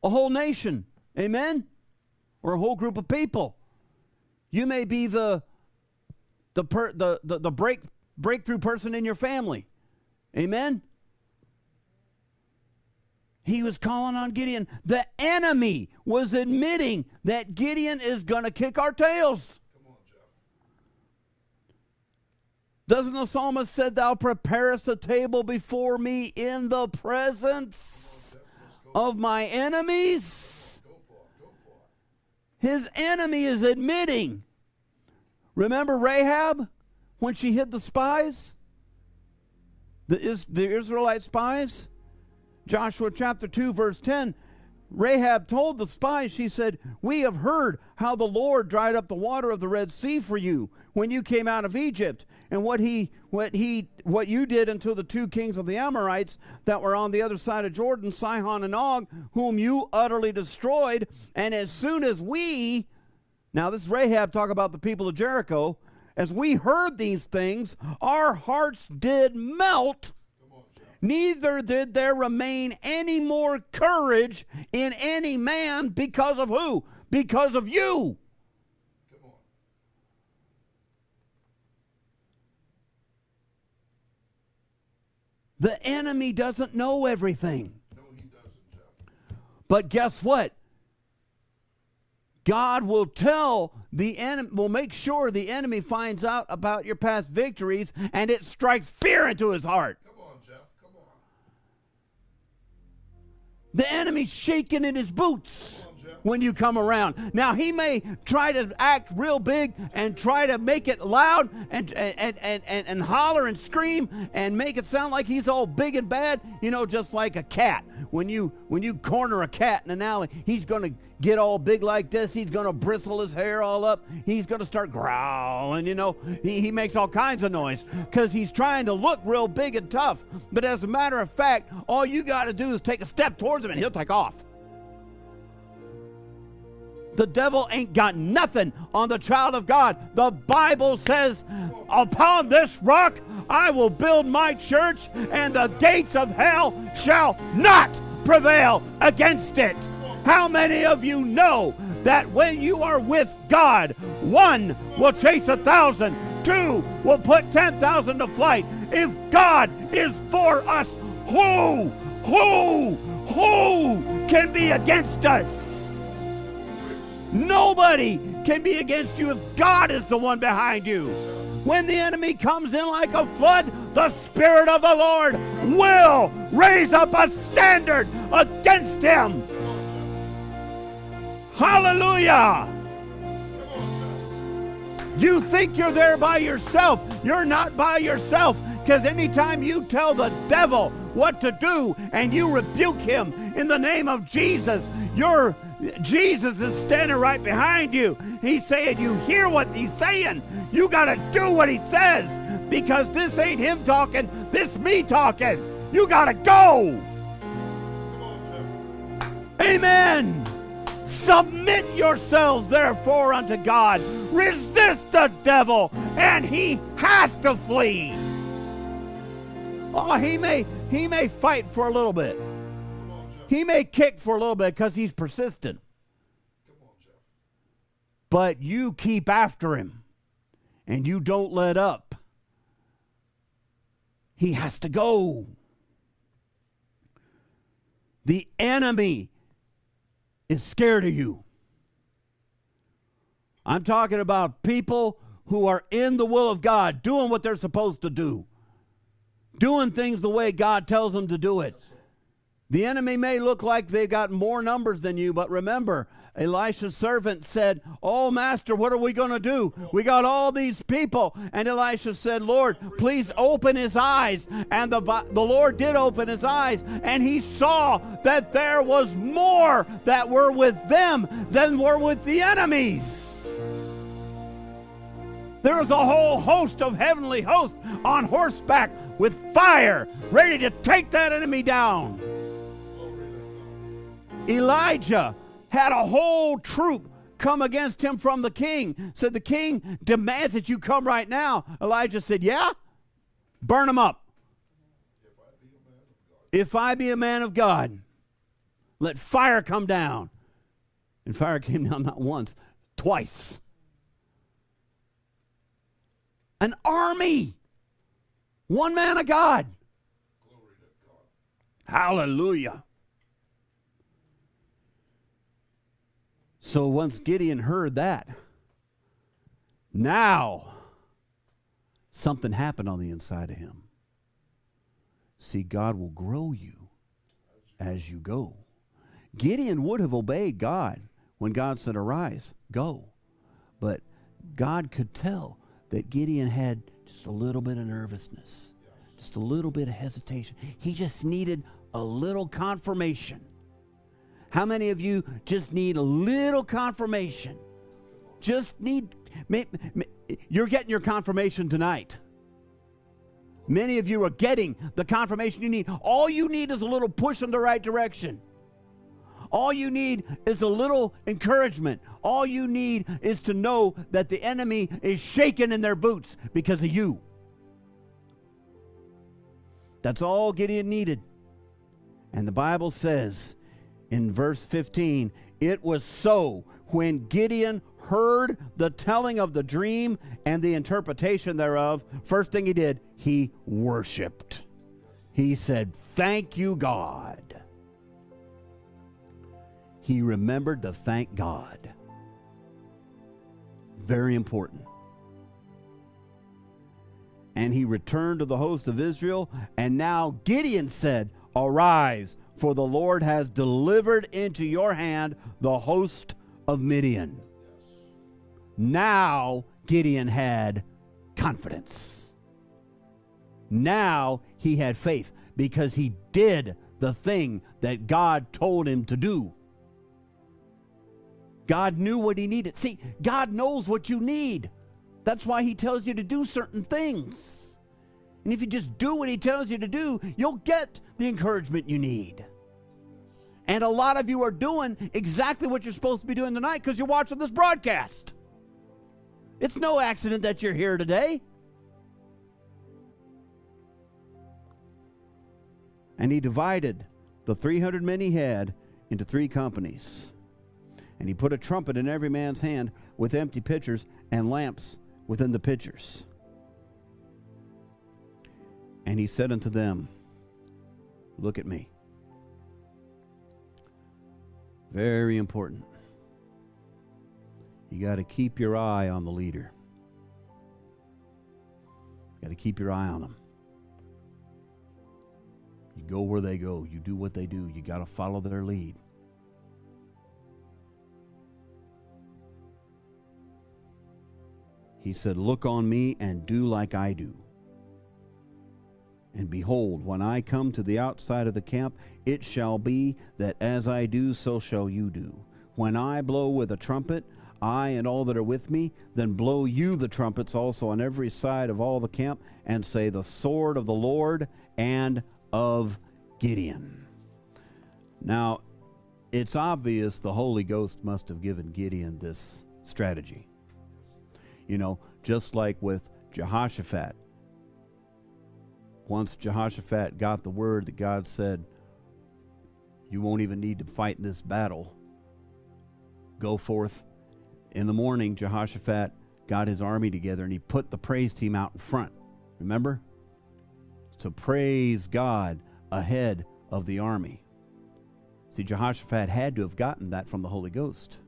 a whole nation, amen? Or a whole group of people. You may be the breakthrough person in your family. Amen? He was calling on Gideon. The enemy was admitting that Gideon is going to kick our tails. Come on, Jeff. Doesn't the psalmist say, "Thou preparest a table before me in the presence of my enemies"? Go for it. His enemy is admitting. Remember Rahab? When she hid the spies, the Israelite spies, Joshua chapter 2, verse 10, Rahab told the spies, she said, "We have heard how the Lord dried up the water of the Red Sea for you when you came out of Egypt, and what you did unto the two kings of the Amorites that were on the other side of Jordan, Sihon and Og, whom you utterly destroyed. And as soon as we," now this is Rahab talking about the people of Jericho, "as we heard these things, our hearts did melt. Neither did there remain any more courage in any man," because of who? Because of you. Come on. The enemy doesn't know everything. No, he doesn't, Jeff. But guess what? God will tell the enemy, will make sure the enemy finds out about your past victories, and it strikes fear into his heart. Come on, Jeff, come on. The enemy's shaking in his boots when you come around. Now, he may try to act real big and try to make it loud and holler and scream and make it sound like he's all big and bad, you know, just like a cat. When you corner a cat in an alley, he's going to get all big like this. He's going to bristle his hair all up. He's going to start growling, you know. He makes all kinds of noise because he's trying to look real big and tough. But as a matter of fact, all you got to do is take a step towards him and he'll take off. The devil ain't got nothing on the child of God. The Bible says, "Upon this rock I will build my church, and the gates of hell shall not prevail against it." How many of you know that when you are with God, one will chase 1,000, two will put 10,000 to flight? If God is for us, who can be against us? Nobody can be against you if God is the one behind you. When the enemy comes in like a flood, the Spirit of the Lord will raise up a standard against him. Hallelujah. You think you're there by yourself. You're not by yourself, because anytime you tell the devil what to do and you rebuke him in the name of Jesus, Jesus is standing right behind you. He's saying, you hear what he's saying. You got to do what he says, because this ain't him talking. This me talking. You got to go. Come on, Jeff. Amen. Submit yourselves, therefore, unto God. Resist the devil, and he has to flee. Oh, he may fight for a little bit. He may kick for a little bit because he's persistent. Come on, Jeff. But you keep after him, and you don't let up. He has to go. The enemy is scared of you. I'm talking about people who are in the will of God, doing what they're supposed to do, doing things the way God tells them to do it. The enemy may look like they've got more numbers than you, but remember, Elisha's servant said, "Oh, Master, what are we going to do? We got all these people." And Elisha said, "Lord, please open his eyes." And the Lord did open his eyes, and he saw that there was more that were with them than were with the enemies. There is a whole host of heavenly hosts on horseback with fire, ready to take that enemy down. Elijah had a whole troop come against him from the king. Said, "The king demands that you come right now." Elijah said, "Yeah? Burn them up. If I be a man of God, let fire come down." And fire came down not once, twice. An army. One man of God. Glory to God. Hallelujah. So once Gideon heard that, now something happened on the inside of him. See, God will grow you as you go. Gideon would have obeyed God when God said, "Arise, go." But God could tell that Gideon had just a little bit of nervousness, just a little bit of hesitation. He just needed a little confirmation. How many of you just need a little confirmation? Just need, you're getting your confirmation tonight. Many of you are getting the confirmation you need. All you need is a little push in the right direction. All you need is a little encouragement. All you need is to know that the enemy is shaking in their boots because of you. That's all Gideon needed. And the Bible says in verse 15, "It was so when Gideon heard the telling of the dream and the interpretation thereof," first thing he did, he worshiped. He said, "Thank you, God." He remembered to thank God. Very important. "And he returned to the host of Israel, and now Gideon said, 'Arise, for the Lord has delivered into your hand the host of Midian.'" Now Gideon had confidence. Now he had faith because he did the thing that God told him to do. God knew what he needed. See, God knows what you need. That's why he tells you to do certain things. And if you just do what he tells you to do, you'll get the encouragement you need. And a lot of you are doing exactly what you're supposed to be doing tonight because you're watching this broadcast. It's no accident that you're here today. "And he divided the 300 men he had into 3 companies. And he put a trumpet in every man's hand with empty pitchers and lamps within the pitchers. And he said unto them," look at me. Very important. You got to keep your eye on the leader. You got to keep your eye on them. You go where they go. You do what they do. You got to follow their lead. He said, "Look on me and do like I do. And behold, when I come to the outside of the camp, it shall be that as I do, so shall you do. When I blow with a trumpet, I and all that are with me, then blow you the trumpets also on every side of all the camp, and say, 'The sword of the Lord and of Gideon.'" Now, it's obvious the Holy Ghost must have given Gideon this strategy. You know, just like with Jehoshaphat. Once Jehoshaphat got the word that God said, "You won't even need to fight this battle. Go forth." In the morning, Jehoshaphat got his army together and he put the praise team out in front. Remember? To praise God ahead of the army. See, Jehoshaphat had to have gotten that from the Holy Ghost.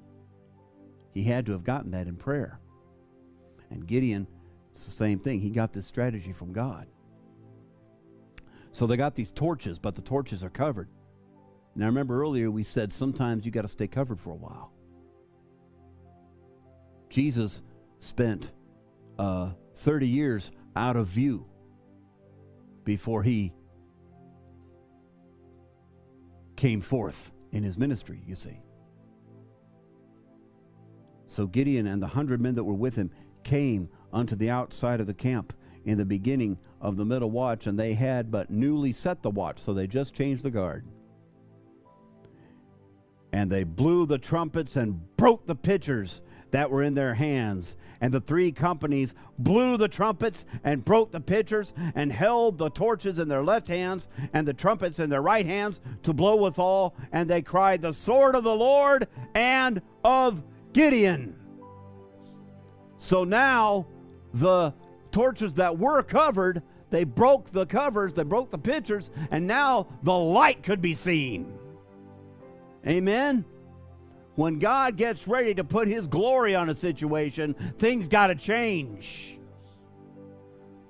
He had to have gotten that in prayer. And Gideon, it's the same thing. He got this strategy from God. So they got these torches, but the torches are covered. Now remember earlier we said sometimes you got to stay covered for a while. Jesus spent 30 years out of view before he came forth in his ministry, you see. So Gideon and the 100 men that were with him came unto the outside of the camp in the beginning of the middle watch, and they had but newly set the watch, so they just changed the guard. And they blew the trumpets and broke the pitchers that were in their hands. And the three companies blew the trumpets and broke the pitchers and held the torches in their left hands and the trumpets in their right hands to blow withal. And they cried, the sword of the Lord and of Gideon. So now the torches that were covered, they broke the covers, they broke the pitchers, and now the light could be seen. Amen? When God gets ready to put his glory on a situation, things got to change.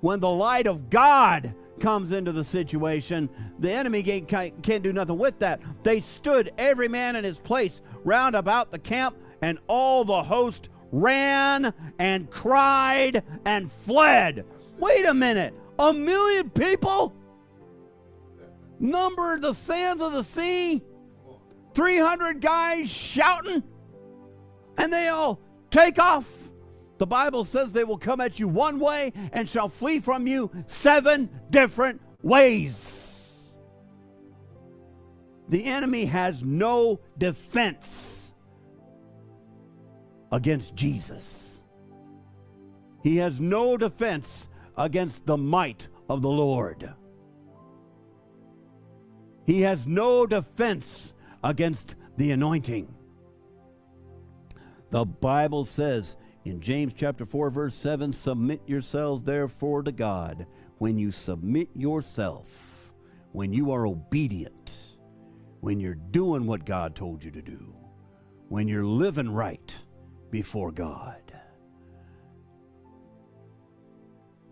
When the light of God comes into the situation, the enemy can't do nothing with that. They stood every man in his place round about the camp, and all the host ran and cried and fled. Wait a minute, 1,000,000 people numbered the sands of the sea, 300 guys shouting, and they all take off. The Bible says they will come at you one way and shall flee from you 7 different ways. The enemy has no defense against Jesus. He has no defense against the might of the Lord. He has no defense against the anointing. The Bible says in James chapter 4 verse 7, submit yourselves therefore to God. When you submit yourself, when you are obedient, when you're doing what God told you to do, when you're living right before God,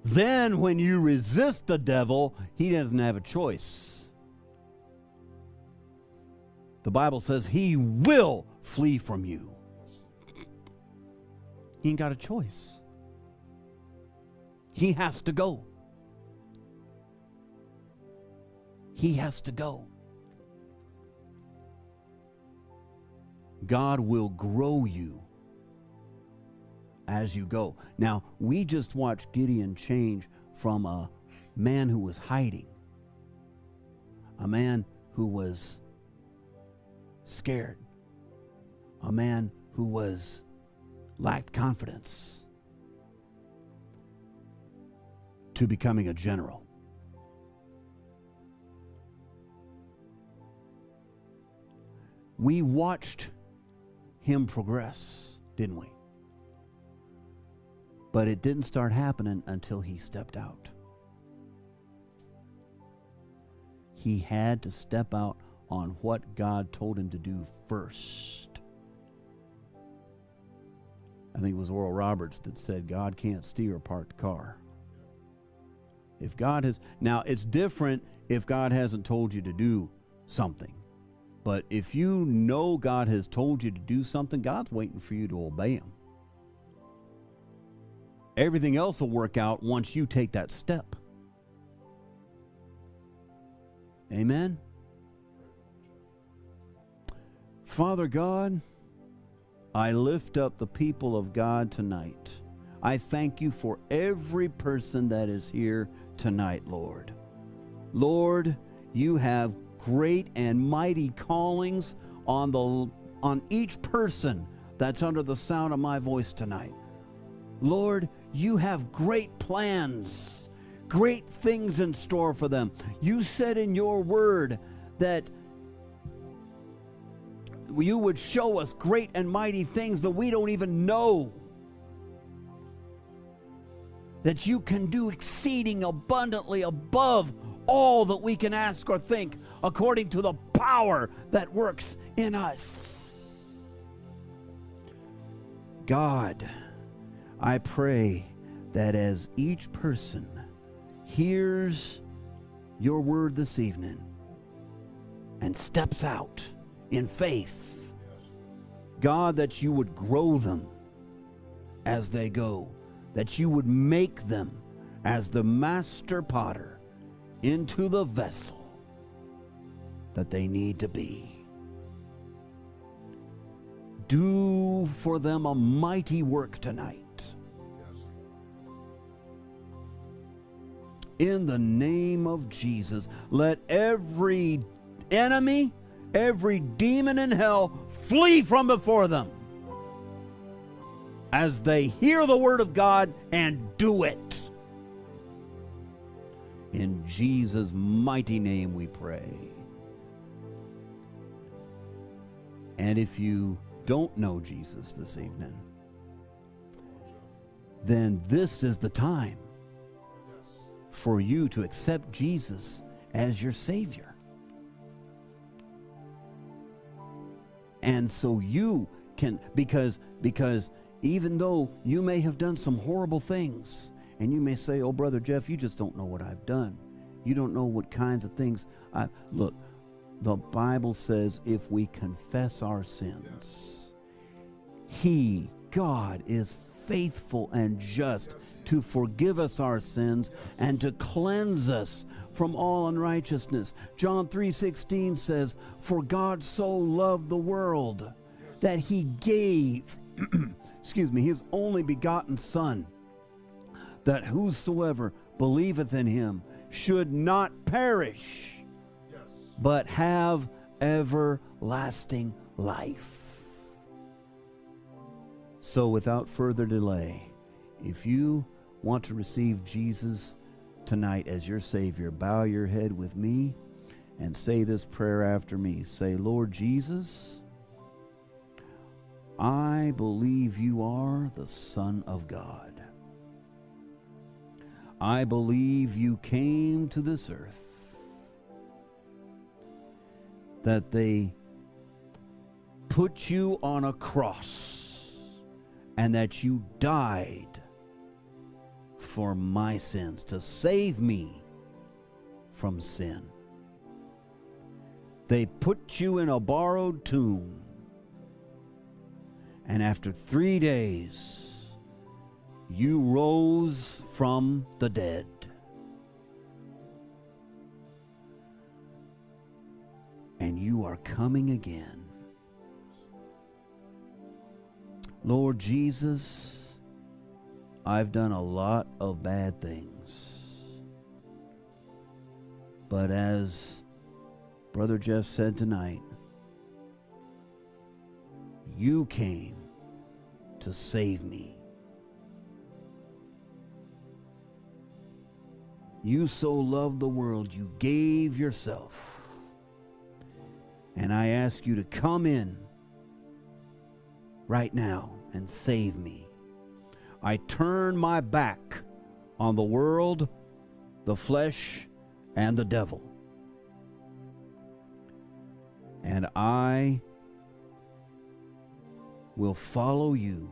then when you resist the devil, he doesn't have a choice. The Bible says he will flee from you. He ain't got a choice. He has to go. He has to go. God will grow you as you go. Now, we just watched Gideon change from a man who was hiding, a man who was scared, a man who was lacked confidence, to becoming a general. We watched him progress, didn't we? But it didn't start happening until he stepped out. He had to step out on what God told him to do first. I think it was Oral Roberts that said, God can't steer a parked car. If God has, now it's different if God hasn't told you to do something. But if you know God has told you to do something, God's waiting for you to obey him. Everything else will work out once you take that step. Amen? Father God, I lift up the people of God tonight. I thank you for every person that is here tonight, Lord. Lord, you have great and mighty callings on each person that's under the sound of my voice tonight. Lord, you have great plans, great things in store for them. You said in your word that you would show us great and mighty things that we don't even know, that you can do exceeding abundantly above all that we can ask or think, according to the power that works in us. God, I pray that as each person hears your word this evening and steps out in faith, God, that you would grow them as they go, that you would make them as the master potter into the vessel that they need to be. Do for them a mighty work tonight. In the name of Jesus, let every enemy, every demon in hell flee from before them as they hear the word of God and do it. In Jesus' mighty name we pray. And if you don't know Jesus this evening, then this is the time for you to accept Jesus as your Savior. And so you can, because even though you may have done some horrible things, and you may say, oh, Brother Jeff, you just don't know what I've done. You don't know what kinds of things I've... Look, the Bible says if we confess our sins, He, God, is faithful and just to forgive us our sins and to cleanse us from all unrighteousness. John 3:16 says, for God so loved the world that He gave excuse me, His only begotten Son, that whosoever believeth in Him should not perish, but have everlasting life. So without further delay, if you want to receive Jesus tonight as your Savior, bow your head with me and say this prayer after me. Say, Lord Jesus, I believe you are the Son of God. I believe you came to this earth, that they put you on a cross and that you died for my sins to save me from sin. They put you in a borrowed tomb, and after 3 days you rose from the dead. And you are coming again. Lord Jesus, I've done a lot of bad things. But as Brother Jeff said tonight, you came to save me. You so loved the world, you gave yourself. And I ask you to come in right now and save me. I turn my back on the world, the flesh, and the devil. And I will follow you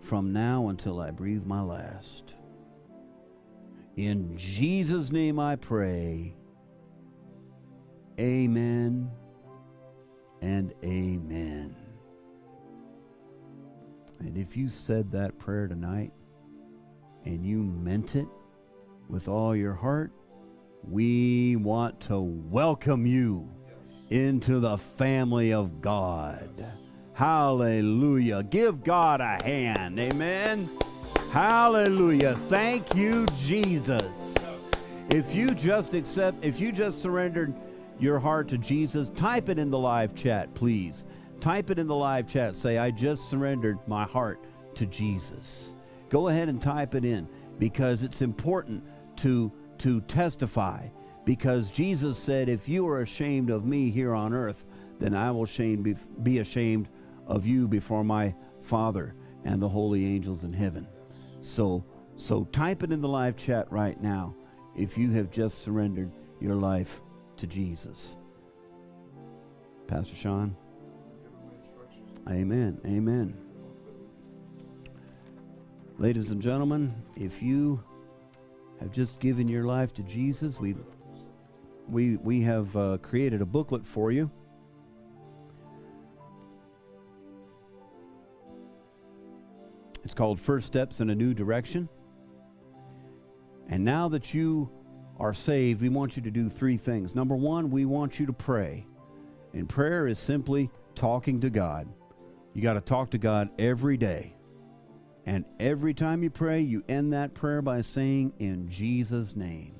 from now until I breathe my last. In Jesus' name I pray. Amen and amen. And if you said that prayer tonight and you meant it with all your heart, we want to welcome you into the family of God. Hallelujah. Give God a hand. Amen. Hallelujah. Thank you, Jesus. If you just surrendered your heart to Jesus, type it in the live chat, please. Type it in the live chat. Say, I just surrendered my heart to Jesus. Go ahead and type it in, because it's important to testify, because Jesus said, if you are ashamed of me here on earth, then I will be ashamed of you before my Father and the holy angels in heaven. So type it in the live chat right now if you have just surrendered your life to Jesus. Pastor Sean. Amen. Amen. Ladies and gentlemen, if you have just given your life to Jesus, we have created a booklet for you. It's called First Steps in a New Direction. And now that you are saved, we want you to do three things. Number one, we want you to pray. And prayer is simply talking to God. You got to talk to God every day. And every time you pray, you end that prayer by saying, in Jesus' name.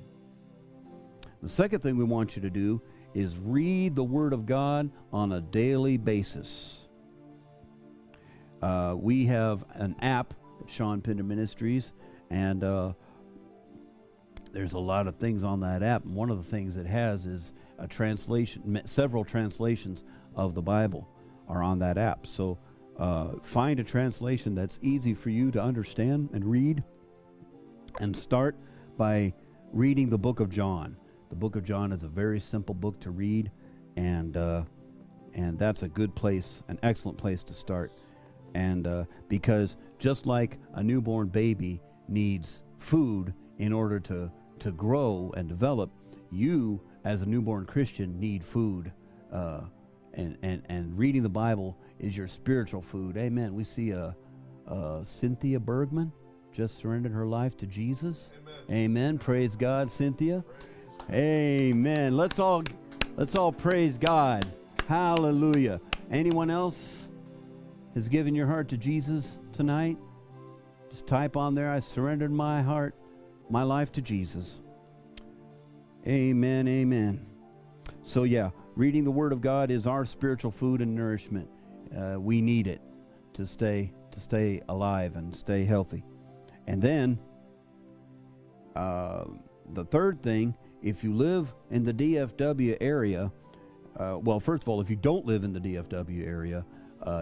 The second thing we want you to do is read the Word of God on a daily basis. We have an app at Sean Pinder Ministries, and there's a lot of things on that app. And one of the things it has is a translation, several translations of the Bible are on that app. So find a translation that's easy for you to understand and read, and start by reading the book of John. The book of John is a very simple book to read, and that's a good place, an excellent place to start. And because just like a newborn baby needs food in order to grow and develop, you as a newborn Christian need food. And reading the Bible is your spiritual food. Amen. We see Cynthia Bergman just surrendered her life to Jesus. Amen. Amen. Praise God, Cynthia. Praise. Amen. Let's all praise God. Hallelujah. Anyone else has given your heart to Jesus tonight? Just type on there, I surrendered my heart, my life to Jesus. Amen, amen. So yeah, reading the Word of God is our spiritual food and nourishment. We need it to stay alive and stay healthy. And then the third thing, if you live in the DFW area, well, first of all, if you don't live in the DFW area,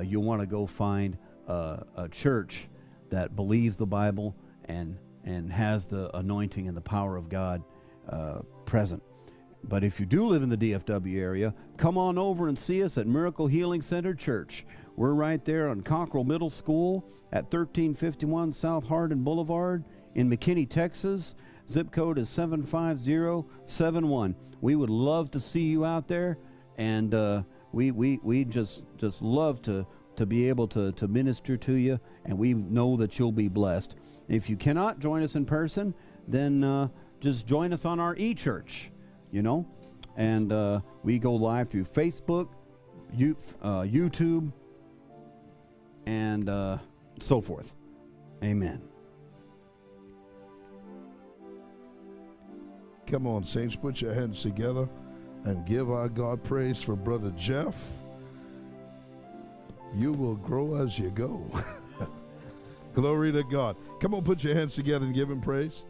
you'll want to go find a church that believes the Bible and has the anointing and the power of God present. But if you do live in the DFW area, come on over and see us at Miracle Healing Center Church. We're right there on Cockrell Middle School at 1351 South Hardin Boulevard in McKinney, Texas. Zip code is 75071. We would love to see you out there, and we just love to be able to minister to you, and we know that you'll be blessed. If you cannot join us in person, then just join us on our e-church, you know, and we go live through Facebook, YouTube, and so forth. Amen. Come on, saints, put your hands together and give our God praise for Brother Jeff. You will grow as you go. Glory to God. Come on, put your hands together and give him praise.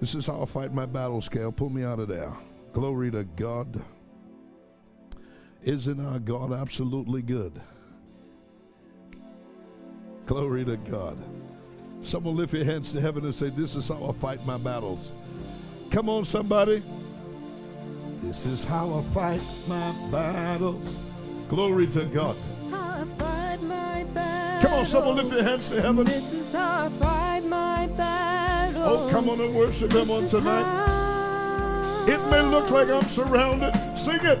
This is how I fight my battle, scale. Pull me out of there. Glory to God. Isn't our God absolutely good? Glory to God. Someone lift your hands to heaven and say, this is how I fight my battles. Come on, somebody. This is how I fight my battles. Glory to God. This is how I fight my battles. Come on, someone lift your hands to heaven. This is how I fight my battles. Oh, come on and worship him on tonight. It may look like I'm surrounded. Sing it. It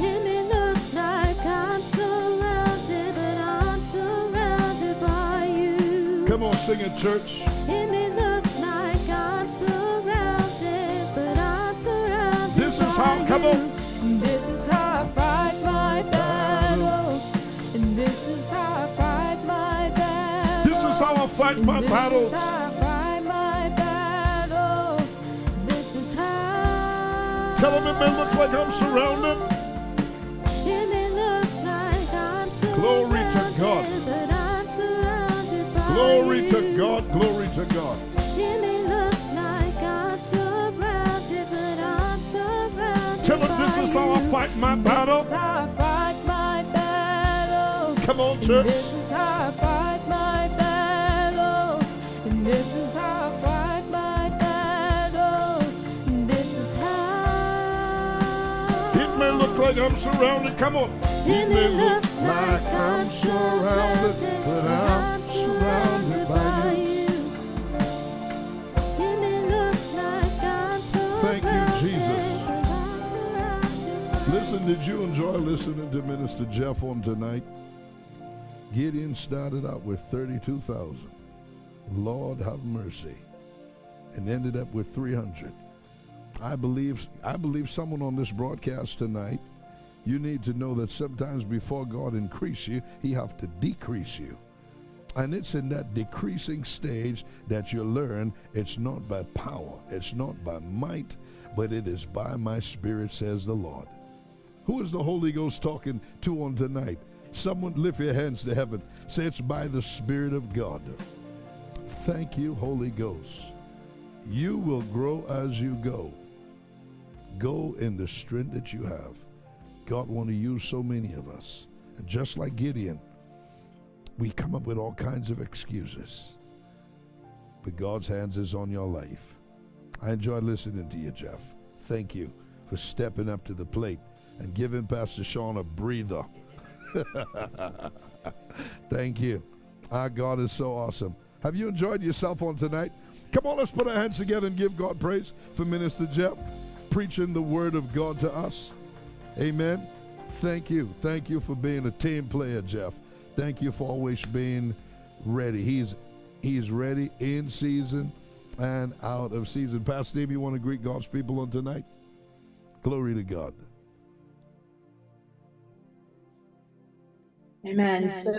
may look like I'm surrounded, but I'm surrounded by you. Come on, sing it, church. It may look like I'm surrounded, but I'm surrounded by you. This is how, come on. This is how I fight my battles. And this is how I fight my battles. This is how I fight my battles. This is how I fight my battles. This is how. Tell them it may look like I'm surrounded. It may look like I'm surrounded. Glory to God. But I'm surrounded by glory you. To God. Glory to God. It may look like I'm surrounded, but I'm surrounded. Tell them this is how I fight my battle. This is how I fight my battles. Come on, church. This is how I fight my battles. And this is how I fight my battles. And this is how. It may look like I'm surrounded. Come on. It may look like I'm surrounded, but I'm surrounded by you. Did you enjoy listening to Minister Jeff on tonight? Gideon started out with 32,000. Lord have mercy. And ended up with 300. I believe someone on this broadcast tonight, you need to know that sometimes before God increase you, he have to decrease you. And it's in that decreasing stage that you learn it's not by power, it's not by might, but it is by my spirit, says the Lord. Who is the Holy Ghost talking to on tonight? Someone lift your hands to heaven. Say it's by the Spirit of God. Thank you, Holy Ghost. You will grow as you go. Go in the strength that you have. God wants to use so many of us. And just like Gideon, we come up with all kinds of excuses. But God's hands is on your life. I enjoyed listening to you, Jeff. Thank you for stepping up to the plate and giving Pastor Sean a breather. Thank you. Our God is so awesome. Have you enjoyed yourself on tonight? Come on, let's put our hands together and give God praise for Minister Jeff preaching the word of God to us. Amen. Thank you. Thank you for being a team player, Jeff. Thank you for always being ready. He's ready in season and out of season. Pastor Amy, you want to greet God's people on tonight? Glory to God. Amen. So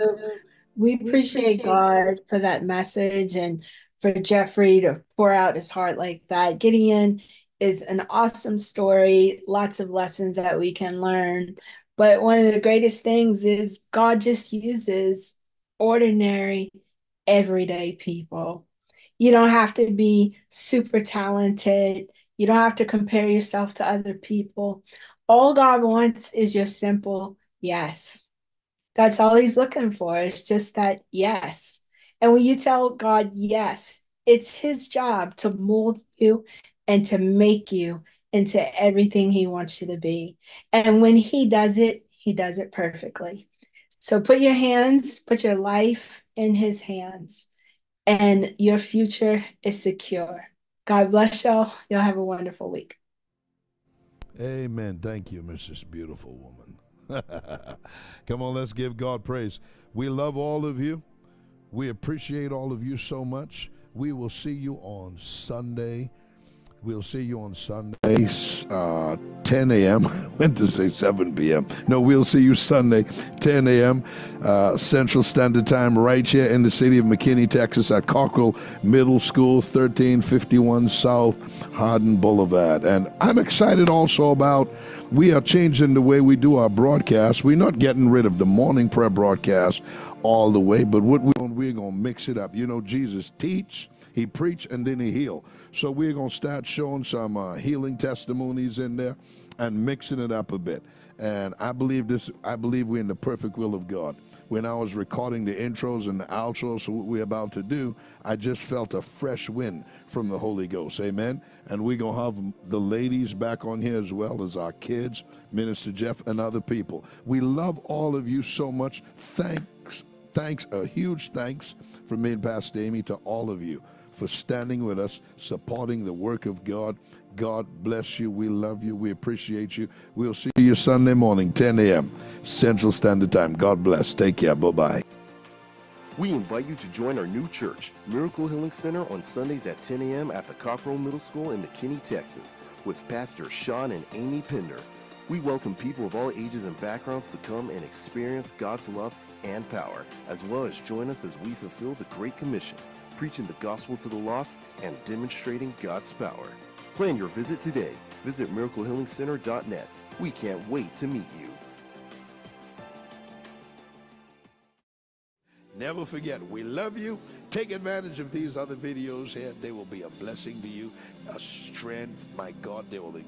we appreciate God for that message and for Jeffrey to pour out his heart like that. Gideon is an awesome story, lots of lessons that we can learn. But one of the greatest things is God just uses ordinary, everyday people. You don't have to be super talented. You don't have to compare yourself to other people. All God wants is your simple yes. That's all he's looking for. It's just that yes. And when you tell God yes, it's his job to mold you and to make you into everything he wants you to be. And when he does it perfectly. So put your hands, put your life in his hands, and your future is secure. God bless y'all. Y'all have a wonderful week. Amen. Thank you, Mrs. Beautiful Woman. Come on, let's give God praise. We love all of you. We appreciate all of you so much. We will see you on Sunday. We'll see you on Sunday, 10 a.m. I went to say 7 p.m. No, we'll see you Sunday, 10 a.m. Central Standard Time, right here in the city of McKinney, Texas, at Cockrell Middle School, 1351 South Hardin Boulevard. And I'm excited also about, we are changing the way we do our broadcast. We're not getting rid of the morning prayer broadcast all the way, but what we're going to mix it up. You know, Jesus teach, he preach, and then he heal. So we're going to start showing some healing testimonies in there and mixing it up a bit. And I believe we're in the perfect will of God. When I was recording the intros and the outros for what we're about to do, I just felt a fresh wind from the Holy Ghost. Amen. And we're going to have the ladies back on here as well as our kids, Minister Jeff, and other people. We love all of you so much. Thanks, a huge thanks from me and Pastor Amy to all of you for standing with us, supporting the work of God. God bless you. We love you. We appreciate you. We'll see you Sunday morning, 10 a.m. Central Standard Time. God bless. Take care. Bye-bye. We invite you to join our new church, Miracle Healing Center, on Sundays at 10 a.m. at the Cockrell Middle School in McKinney, Texas, with Pastor Sean and Amy Pinder. We welcome people of all ages and backgrounds to come and experience God's love and power, as well as join us as we fulfill the Great Commission, preaching the gospel to the lost and demonstrating God's power. Plan your visit today. Visit miraclehealingcenter.net. We can't wait to meet you. Never forget, we love you. Take advantage of these other videos here. They will be a blessing to you, a strength. My God, they will